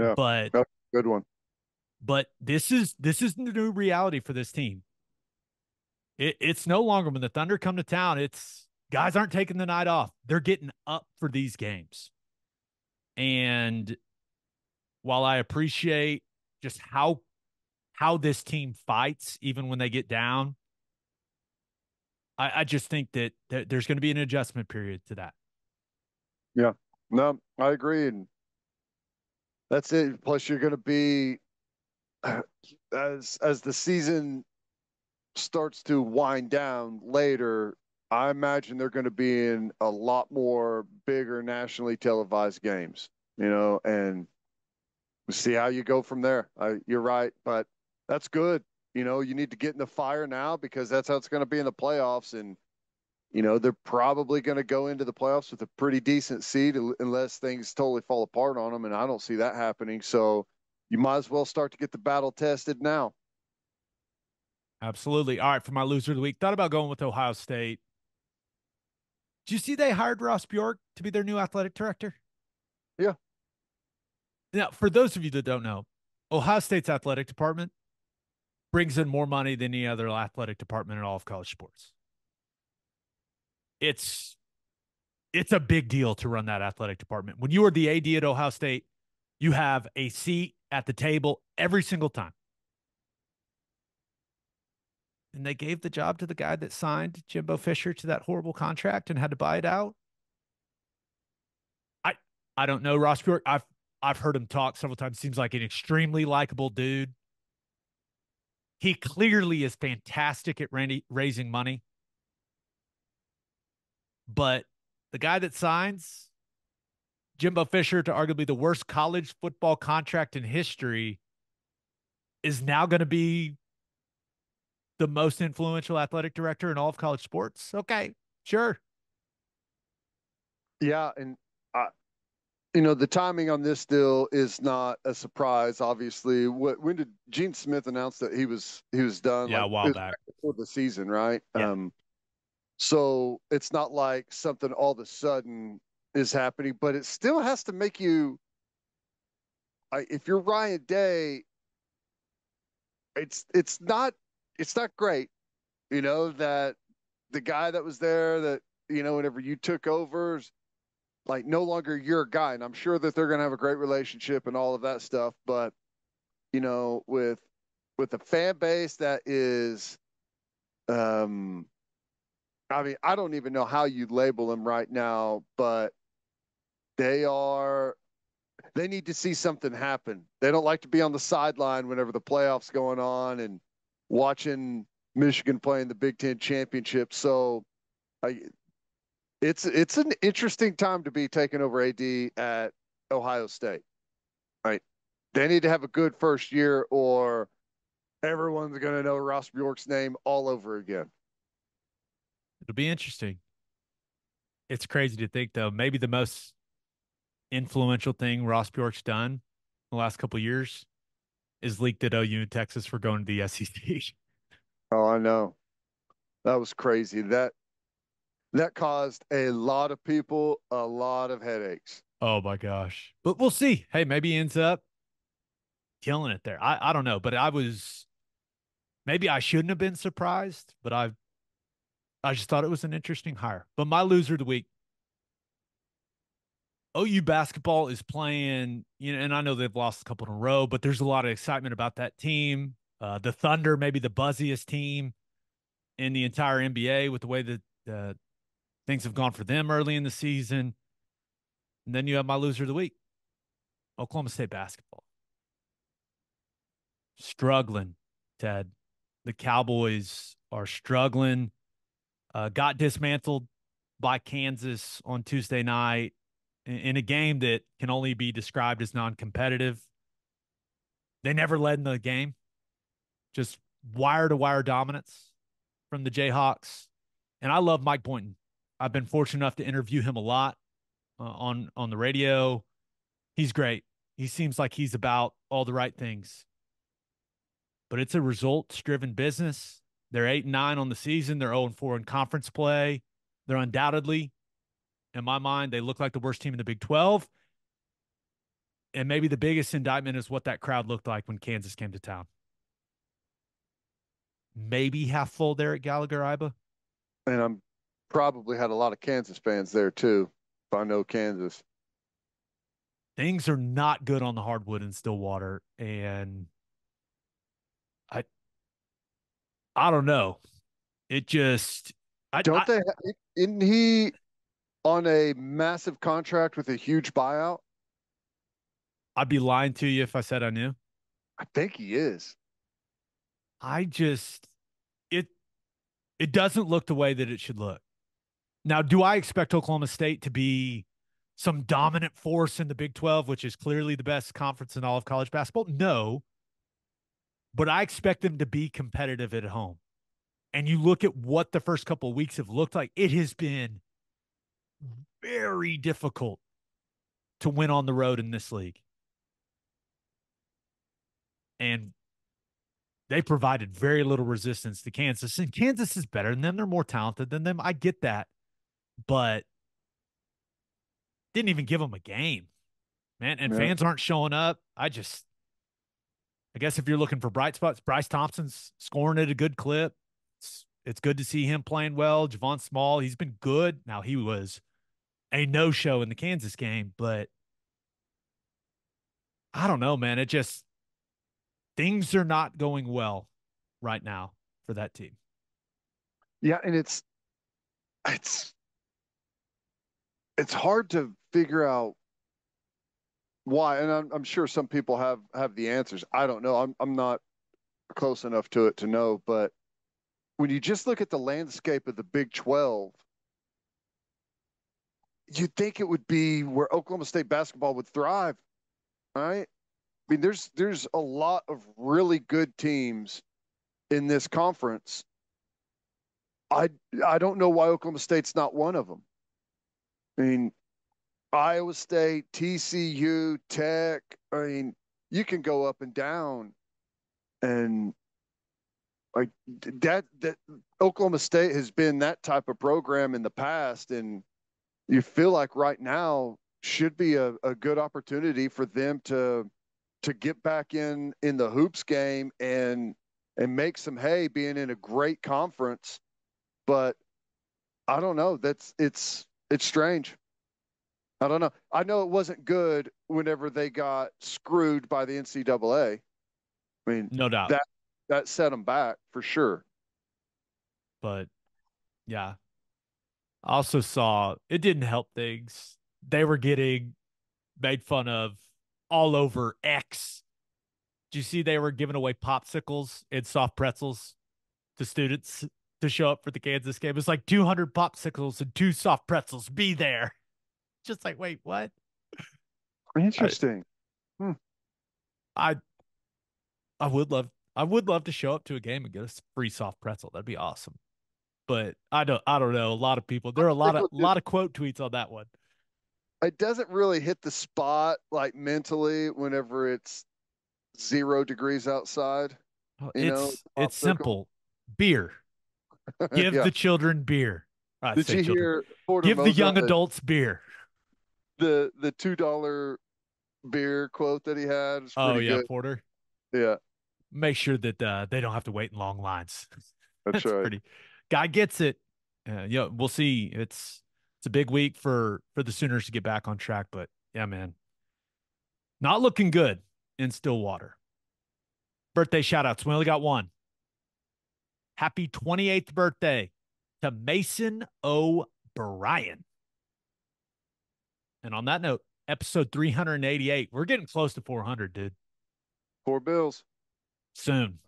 Yeah, but that's a good one. But this is the new reality for this team. It's no longer when the Thunder come to town, it's guys aren't taking the night off. They're getting up for these games. And while I appreciate just how this team fights, even when they get down, I just think that there's going to be an adjustment period to that. Yeah, no, I agree. And that's it. Plus, you're going to be, as the season starts to wind down later, I imagine they're going to be in a lot more bigger nationally televised games, and we'll see how you go from there. You're right, but that's good. You need to get in the fire now because that's how it's going to be in the playoffs. And, they're probably going to go into the playoffs with a pretty decent seed unless things totally fall apart on them. And I don't see that happening. So you might as well start to get the battle tested now. Absolutely. All right. For my loser of the week, thought about going with Ohio State. Did you see they hired Ross Bjork to be their new athletic director? Yeah. Now, for those of you that don't know, Ohio State's athletic department brings in more money than any other athletic department in all of college sports. It's a big deal to run that athletic department. When you are the AD at Ohio State, you have a seat at the table every single time. And they gave the job to the guy that signed Jimbo Fisher to that horrible contract and had to buy it out. I don't know Ross Bjork. I've heard him talk several times. Seems like an extremely likable dude. He clearly is fantastic at raising money. But the guy that signs Jimbo Fisher to arguably the worst college football contract in history is now going to be the most influential athletic director in all of college sports. Okay, sure. Yeah, and the timing on this deal is not a surprise. Obviously, when did Gene Smith announce that he was done? Yeah, like, a while back before the season, right? Yeah. So it's not like something all of a sudden is happening, but it still has to make you. If you're Ryan Day, it's not great, that the guy that was there that, whenever you took over, is like no longer your guy. And I'm sure that they're going to have a great relationship and all of that stuff. But, with a fan base that is, I don't even know how you'd label them right now, but they need to see something happen. They don't like to be on the sideline whenever the playoffs going on and watching Michigan playing the Big Ten championship. So it's an interesting time to be taking over AD at Ohio State, right? They need to have a good first year or everyone's going to know Ross Bjork's name all over again. It'll be interesting. It's crazy to think, though, maybe the most influential thing Ross Bjork's done in the last couple of years is leaked that OU and Texas for going to the SEC. Oh, I know. That was crazy. That caused a lot of people a lot of headaches. Oh, my gosh. But we'll see. Hey, maybe he ends up killing it there. I don't know, but maybe I shouldn't have been surprised, but I just thought it was an interesting hire. But my loser of the week, OU basketball is playing, and I know they've lost a couple in a row, but there's a lot of excitement about that team. The Thunder, maybe the buzziest team in the entire NBA with the way that things have gone for them early in the season. And then you have my loser of the week, Oklahoma State basketball. Struggling, Ted. The Cowboys are struggling. Got dismantled by Kansas on Tuesday night in a game that can only be described as non-competitive. They never led in the game. Just wire-to-wire dominance from the Jayhawks. And I love Mike Boynton. I've been fortunate enough to interview him a lot on the radio. He's great. He seems like he's about all the right things. But it's a results-driven business. They're 8-9 on the season. They're 0-4 in conference play. They're undoubtedly, in my mind, they look like the worst team in the Big 12. And maybe the biggest indictment is what that crowd looked like when Kansas came to town. Maybe half full there at Gallagher Iba. And I'm probably had a lot of Kansas fans there too, if I know Kansas. Things are not good on the hardwood in Stillwater. And I don't know. It just... Isn't he on a massive contract with a huge buyout? I'd be lying to you if I said I knew. I think he is. I just... It doesn't look the way that it should look. Now, do I expect Oklahoma State to be some dominant force in the Big 12, which is clearly the best conference in all of college basketball? No. But I expect them to be competitive at home. And you look at what the first couple of weeks have looked like, it has been very difficult to win on the road in this league. And they provided very little resistance to Kansas. And Kansas is better than them. They're more talented than them. I get that. But didn't even give them a game, man. And fans aren't showing up. I guess if you're looking for bright spots, Bryce Thompson's scoring at a good clip. It's good to see him playing well. Javon Small, he's been good. Now, he was a no-show in the Kansas game, but I don't know, man. It just, things are not going well right now for that team. Yeah, and it's hard to figure out why. And I'm sure some people have the answers. I don't know. I'm not close enough to it to know, but when you just look at the landscape of the Big 12, you'd think it would be where Oklahoma State basketball would thrive, right? I mean, there's a lot of really good teams in this conference. I don't know why Oklahoma State's not one of them. I mean, Iowa State, TCU, Tech, I mean, you can go up and down, and like that Oklahoma State has been that type of program in the past, and you feel like right now should be a good opportunity for them to get back in the hoops game and make some hay being in a great conference. But I don't know. It's strange. I don't know. I know it wasn't good whenever they got screwed by the NCAA. I mean, no doubt that set them back for sure. But yeah, I also saw it didn't help things. They were getting made fun of all over X. Did you see they were giving away popsicles and soft pretzels to students to show up for the Kansas game? It's like 200 popsicles and 2 soft pretzels. Be there. Just like, wait, what? Interesting. I would love to show up to a game and get a free soft pretzel. That'd be awesome. But I don't know. A lot of people, there are a lot of quote tweets on that one. It doesn't really hit the spot like mentally whenever it's 0 degrees outside. It's simple. Beer. Give the children beer. Did you hear? Give the young adults beer. The $2 beer quote that he had. Oh yeah, good. Porter. Yeah. Make sure that they don't have to wait in long lines. That's right. Guy gets it. Yeah, we'll see. It's a big week for the Sooners to get back on track, but yeah, man, not looking good in Stillwater. birthday shout outs. We only got one. Happy 28th birthday to Mason O'Brien. And on that note, episode 388. We're getting close to 400, dude. Four bills. Soon.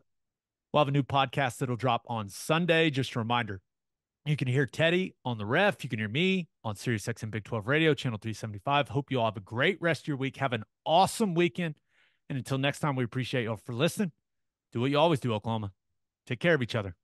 We'll have a new podcast that'll drop on Sunday. Just a reminder, you can hear Teddy on The Ref. You can hear me on SiriusXM Big 12 Radio, Channel 375. Hope you all have a great rest of your week. Have an awesome weekend. And until next time, we appreciate y'all for listening. Do what you always do, Oklahoma. Take care of each other.